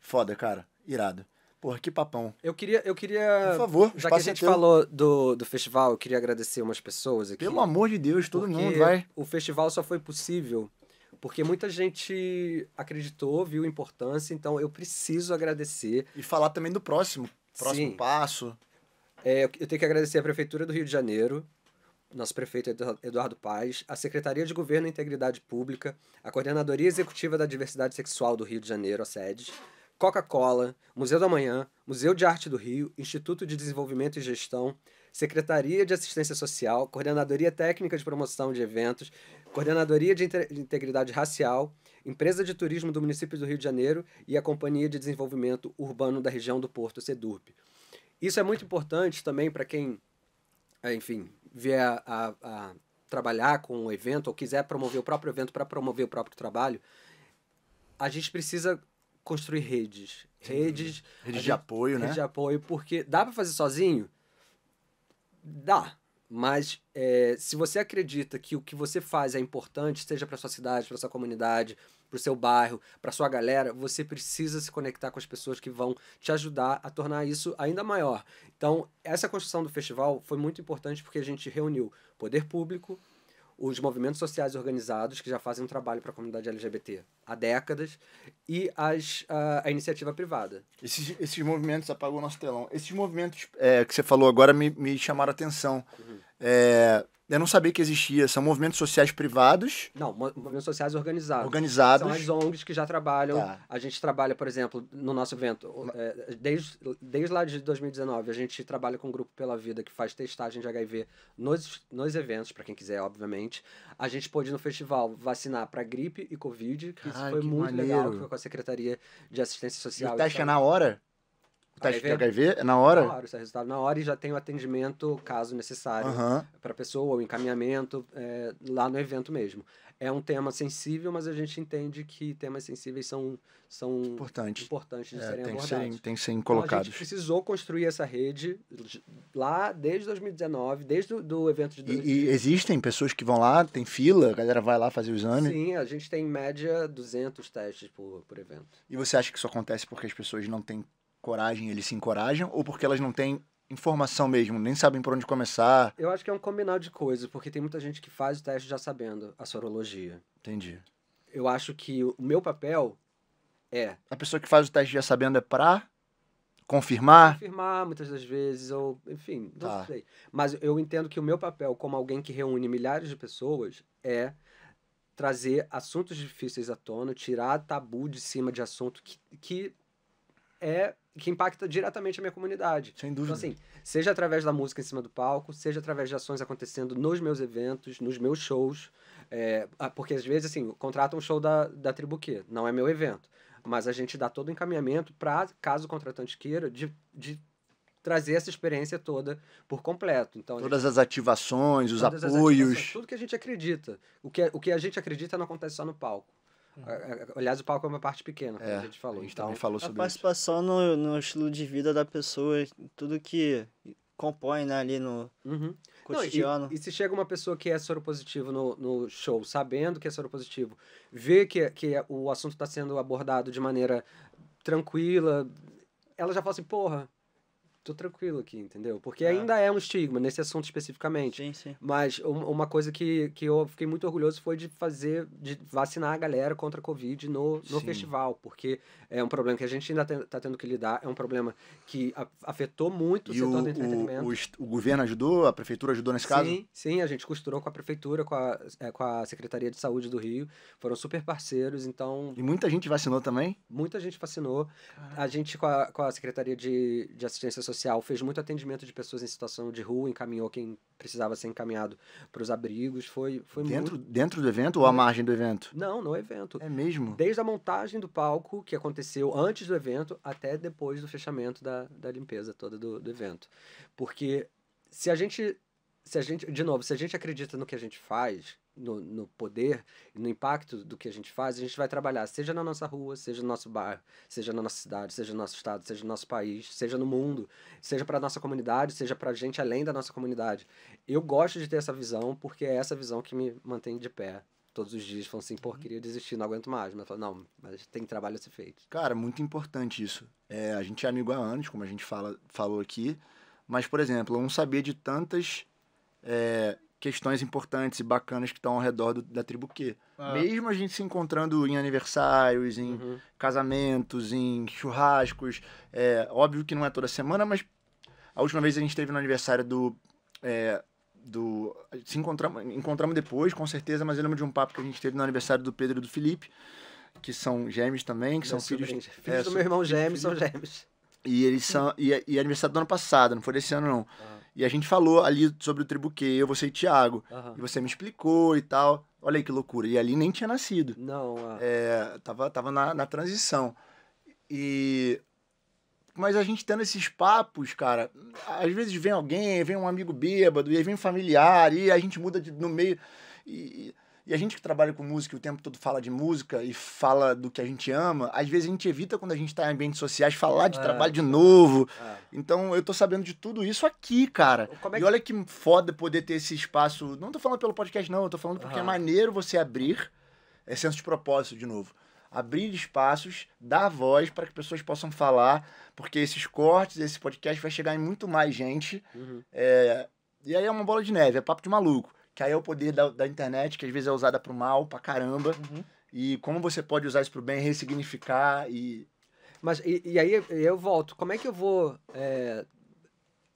Foda, cara. Irado. Porra, que papão. Eu queria... Eu queria Por favor, já que a gente é falou do, do festival, eu queria agradecer umas pessoas aqui. Pelo amor de Deus, todo mundo, vai. O festival só foi possível porque muita gente acreditou, viu importância, então eu preciso agradecer. E falar também do próximo, próximo Sim. passo. É, eu tenho que agradecer a Prefeitura do Rio de Janeiro, nosso prefeito Eduardo Paes, a Secretaria de Governo e Integridade Pública, a Coordenadoria Executiva da Diversidade Sexual do Rio de Janeiro, a SEDES, Coca-Cola, Museu do Amanhã, Museu de Arte do Rio, Instituto de Desenvolvimento e Gestão, Secretaria de Assistência Social, Coordenadoria Técnica de Promoção de Eventos, Coordenadoria de Integridade Racial, Empresa de Turismo do Município do Rio de Janeiro e a Companhia de Desenvolvimento Urbano da Região do Porto, SEDURP. Isso é muito importante também para quem, enfim, vier a, a trabalhar com um evento ou quiser promover o próprio evento para promover o próprio trabalho. A gente precisa... construir redes. Redes... Redes de apoio, né? Redes de apoio, porque dá pra fazer sozinho? Dá. Mas é, se você acredita que o que você faz é importante, seja pra sua cidade, pra sua comunidade, pro seu bairro, pra sua galera, você precisa se conectar com as pessoas que vão te ajudar a tornar isso ainda maior. Então, essa construção do festival foi muito importante porque a gente reuniu poder público, os movimentos sociais organizados, que já fazem um trabalho para a comunidade L G B T há décadas, e as, a, a iniciativa privada. Esses, esses movimentos, apagou o nosso telão, esses movimentos é, que você falou agora me, me chamaram a atenção. Uhum. É, eu não sabia que existia, são movimentos sociais privados? Não, movimentos sociais organizados. Organizados. São as O N Gs que já trabalham. Tá. A gente trabalha, por exemplo, no nosso evento, é, desde, desde lá de dois mil e dezenove, a gente trabalha com o Grupo Pela Vida, que faz testagem de H I V nos, nos eventos, para quem quiser, obviamente. A gente pôde, no festival, vacinar para gripe e Covid, que Caralho, isso foi que muito maneiro. legal, que foi com a Secretaria de Assistência Social. E o teste é na hora? O teste de H I V é na hora? Na hora, isso é resultado na hora e já tem o atendimento, caso necessário, uhum. para a pessoa, o encaminhamento, é, lá no evento mesmo. É um tema sensível, mas a gente entende que temas sensíveis são, são importante. importantes de é, serem tem abordados. Que ser, tem que serem colocados. Então, a gente precisou construir essa rede lá desde dois mil e dezenove, desde o do evento de dois mil e dezenove. E, e existem pessoas que vão lá, tem fila, a galera vai lá fazer o exame? Sim, a gente tem, em média, duzentos testes por, por evento. E você acha que isso acontece porque as pessoas não têm coragem, eles se encorajam, ou porque elas não têm informação mesmo, nem sabem por onde começar? Eu acho que é um combinado de coisas, porque tem muita gente que faz o teste já sabendo a sorologia. Entendi. eu acho que o meu papel é... A pessoa que faz o teste já sabendo é pra confirmar? Confirmar, muitas das vezes, ou enfim, não tá. sei. Mas eu entendo que o meu papel, como alguém que reúne milhares de pessoas, é trazer assuntos difíceis à tona, tirar tabu de cima de assunto que, que é... que impacta diretamente a minha comunidade. Sem dúvida. Então, assim, seja através da música em cima do palco, seja através de ações acontecendo nos meus eventos, nos meus shows, é, porque às vezes, assim, contratam um show da, da TriboQ, não é meu evento, mas a gente dá todo o encaminhamento para, caso o contratante queira, de, de trazer essa experiência toda por completo. Então, todas gente, as ativações, os apoios. Ativações, tudo que a gente acredita. O que, o que a gente acredita não acontece só no palco. Aliás, o palco é uma parte pequena, como é, a gente falou. A gente então, também falou sobre a participação no, no estilo de vida da pessoa, tudo que compõe, né, ali no uhum. cotidiano. Não, e, e se chega uma pessoa que é soropositivo no, no show, sabendo que é soropositivo, vê que, que o assunto está sendo abordado de maneira tranquila, ela já fala assim, porra, tô tranquilo aqui, entendeu? Porque é. ainda é um estigma nesse assunto especificamente. Sim, sim. Mas um, uma coisa que, que eu fiquei muito orgulhoso foi de fazer, de vacinar a galera contra a Covid no, no festival, porque é um problema que a gente ainda tem, tá tendo que lidar, é um problema que a, afetou muito o e setor o, do entretenimento. O, o, o governo ajudou? A prefeitura ajudou nesse caso? Sim, sim, a gente costurou com a prefeitura, com a, é, com a Secretaria de Saúde do Rio, foram super parceiros, então... E muita gente vacinou também? Muita gente vacinou. Caramba. A gente, com a, com a Secretaria de, de Assistência Social, fez muito atendimento de pessoas em situação de rua, encaminhou quem precisava ser encaminhado para os abrigos, foi, foi dentro, muito... Dentro do evento ou à margem do evento? Não, no evento. É mesmo? Desde a montagem do palco, que aconteceu antes do evento, até depois do fechamento da, da limpeza toda do, do evento. Porque se a gente, se a gente, de novo, se a gente acredita no que a gente faz... No, no poder, no impacto do que a gente faz, a gente vai trabalhar, seja na nossa rua, seja no nosso bairro, seja na nossa cidade, seja no nosso estado, seja no nosso país, seja no mundo, seja para a nossa comunidade, seja para a gente além da nossa comunidade. Eu gosto de ter essa visão, porque é essa visão que me mantém de pé todos os dias, falando assim, pô, queria desistir, não aguento mais, mas eu falo, não, mas tem trabalho a ser feito. Cara, muito importante isso. É, a gente é amigo há anos, como a gente fala, falou aqui, mas, por exemplo, eu não sabia de tantas... É, questões importantes e bacanas que estão ao redor do, da TriboQ. Ah. Mesmo a gente se encontrando em aniversários, em uhum. casamentos, em churrascos. É, óbvio que não é toda semana, mas a última vez a gente esteve no aniversário do... É, do se encontramos, encontramos depois, com certeza, mas eu lembro de um papo que a gente teve no aniversário do Pedro e do Felipe, que são gêmeos também, que meu são filhos... Filhos é, do meu irmão gêmeos, são gêmeos. E eles são... E, e aniversário do ano passado, não foi desse ano, não. Ah. E a gente falou ali sobre o TriboQ, eu, você e Thiago. Uhum. E você me explicou e tal. Olha aí que loucura. E ali nem tinha nascido. Não. Uh... É, tava tava na, na transição. E... Mas a gente tendo esses papos, cara, às vezes vem alguém, vem um amigo bêbado, e aí vem um familiar, e a gente muda de, no meio. E, e a gente que trabalha com música o tempo todo fala de música e fala do que a gente ama, às vezes a gente evita, quando a gente tá em ambientes sociais, falar de é, trabalho de novo. É. Então, eu tô sabendo de tudo isso aqui, cara. Como é que... E olha que foda poder ter esse espaço... Não tô falando pelo podcast, não. Eu tô falando porque uhum. é maneiro você abrir... É senso de propósito, de novo. Abrir espaços, dar voz para que pessoas possam falar, porque esses cortes, esse podcast vai chegar em muito mais gente. Uhum. É... E aí é uma bola de neve, é papo de maluco. Que aí é o poder da, da internet, que às vezes é usada pro mal, pra caramba. Uhum. E como você pode usar isso pro bem, ressignificar e... Mas, e, e aí eu volto. Como é que eu vou é,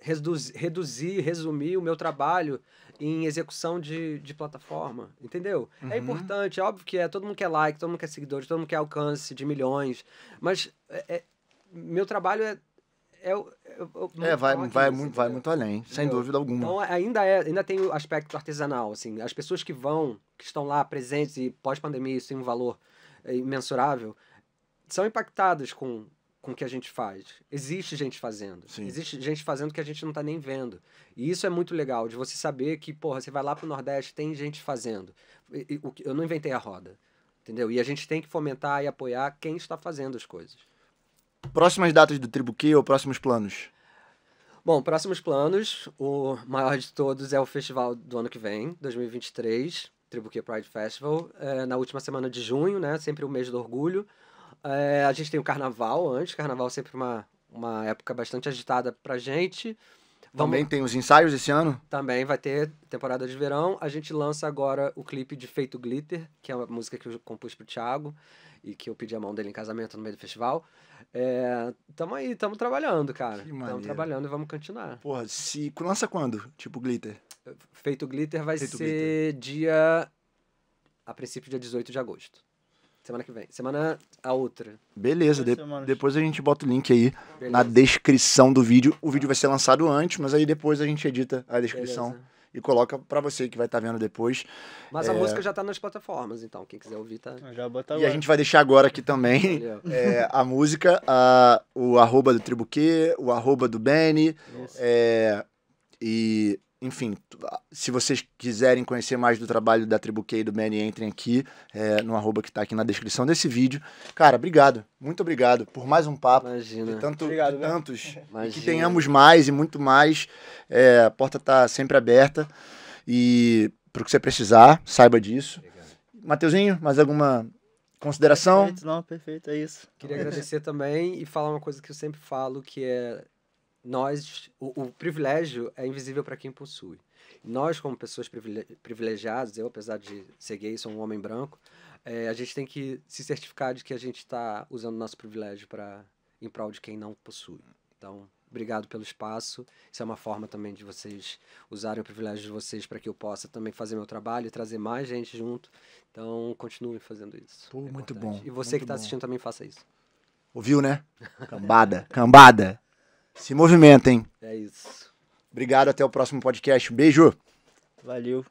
reduzir, reduzir, resumir o meu trabalho em execução de, de plataforma? Entendeu? Uhum. É importante, é óbvio que é. Todo mundo quer like, todo mundo quer seguidores, todo mundo quer alcance de milhões. Mas é, é, meu trabalho é... É, eu, eu, é vai, aqui, vai, muito, vai muito além, sem eu, dúvida alguma. Então, ainda, é, ainda tem o aspecto artesanal, assim. As pessoas que vão, que estão lá presentes e pós-pandemia, isso tem um valor imensurável, são impactadas com, com o que a gente faz. Existe gente fazendo. Sim. Existe gente fazendo que a gente não está nem vendo. E isso é muito legal, de você saber que, porra, você vai lá pro Nordeste, tem gente fazendo. Eu não inventei a roda, entendeu? E a gente tem que fomentar e apoiar quem está fazendo as coisas. Próximas datas do TriboQ ou próximos planos? Bom, próximos planos, o maior de todos é o festival do ano que vem, dois mil e vinte e três, TriboQ Pride Festival, é, na última semana de junho, né? Sempre o mês do orgulho. É, a gente tem o carnaval antes, carnaval sempre uma, uma época bastante agitada pra gente. Também vamos... tem os ensaios esse ano? Também vai ter temporada de verão. A gente lança agora o clipe de Feito Glitter, que é uma música que eu compus pro Thiago e que eu pedi a mão dele em casamento no meio do festival. É, tamo aí, tamo trabalhando, cara. Estamos trabalhando e vamos continuar. Porra, se lança quando? Tipo Glitter? Feito Glitter vai Feito ser Glitter. dia... A princípio, dia dezoito de agosto. Semana que vem. Semana a outra. Beleza. De, depois a gente bota o link aí. Beleza. Na descrição do vídeo. O vídeo vai ser lançado antes, mas aí depois a gente edita a descrição. Beleza. E coloca pra você que vai estar tá vendo depois. Mas é... a música já tá nas plataformas, então. Quem quiser ouvir, tá... Já bota agora. E a gente vai deixar agora aqui também é, a música, a, o arroba do TriboQ, o arroba do Beni. É, e... Enfim, se vocês quiserem conhecer mais do trabalho da TriboQ e do Beni, entrem aqui é, no arroba que tá aqui na descrição desse vídeo. Cara, obrigado. Muito obrigado por mais um papo. Imagina. De, tanto, obrigado, de tantos. Imagina. Que tenhamos mais e muito mais. É, a porta tá sempre aberta. E pro que você precisar, saiba disso. Obrigado. Mateuzinho, mais alguma consideração? Perfeito, não, perfeito, é isso. Queria agradecer também e falar uma coisa que eu sempre falo, que é... Nós, o, o privilégio é invisível para quem possui. Nós, como pessoas privilegiadas, eu, apesar de ser gay, sou um homem branco, é, a gente tem que se certificar de que a gente está usando o nosso privilégio pra, em prol de quem não possui. Então, obrigado pelo espaço. Isso é uma forma também de vocês usarem o privilégio de vocês para que eu possa também fazer meu trabalho e trazer mais gente junto. Então, continuem fazendo isso. Pô, é muito bom. E você que está assistindo também faça isso. Ouviu, né? Cambada, cambada. Se movimentem. É isso. Obrigado, até o próximo podcast. Beijo. Valeu.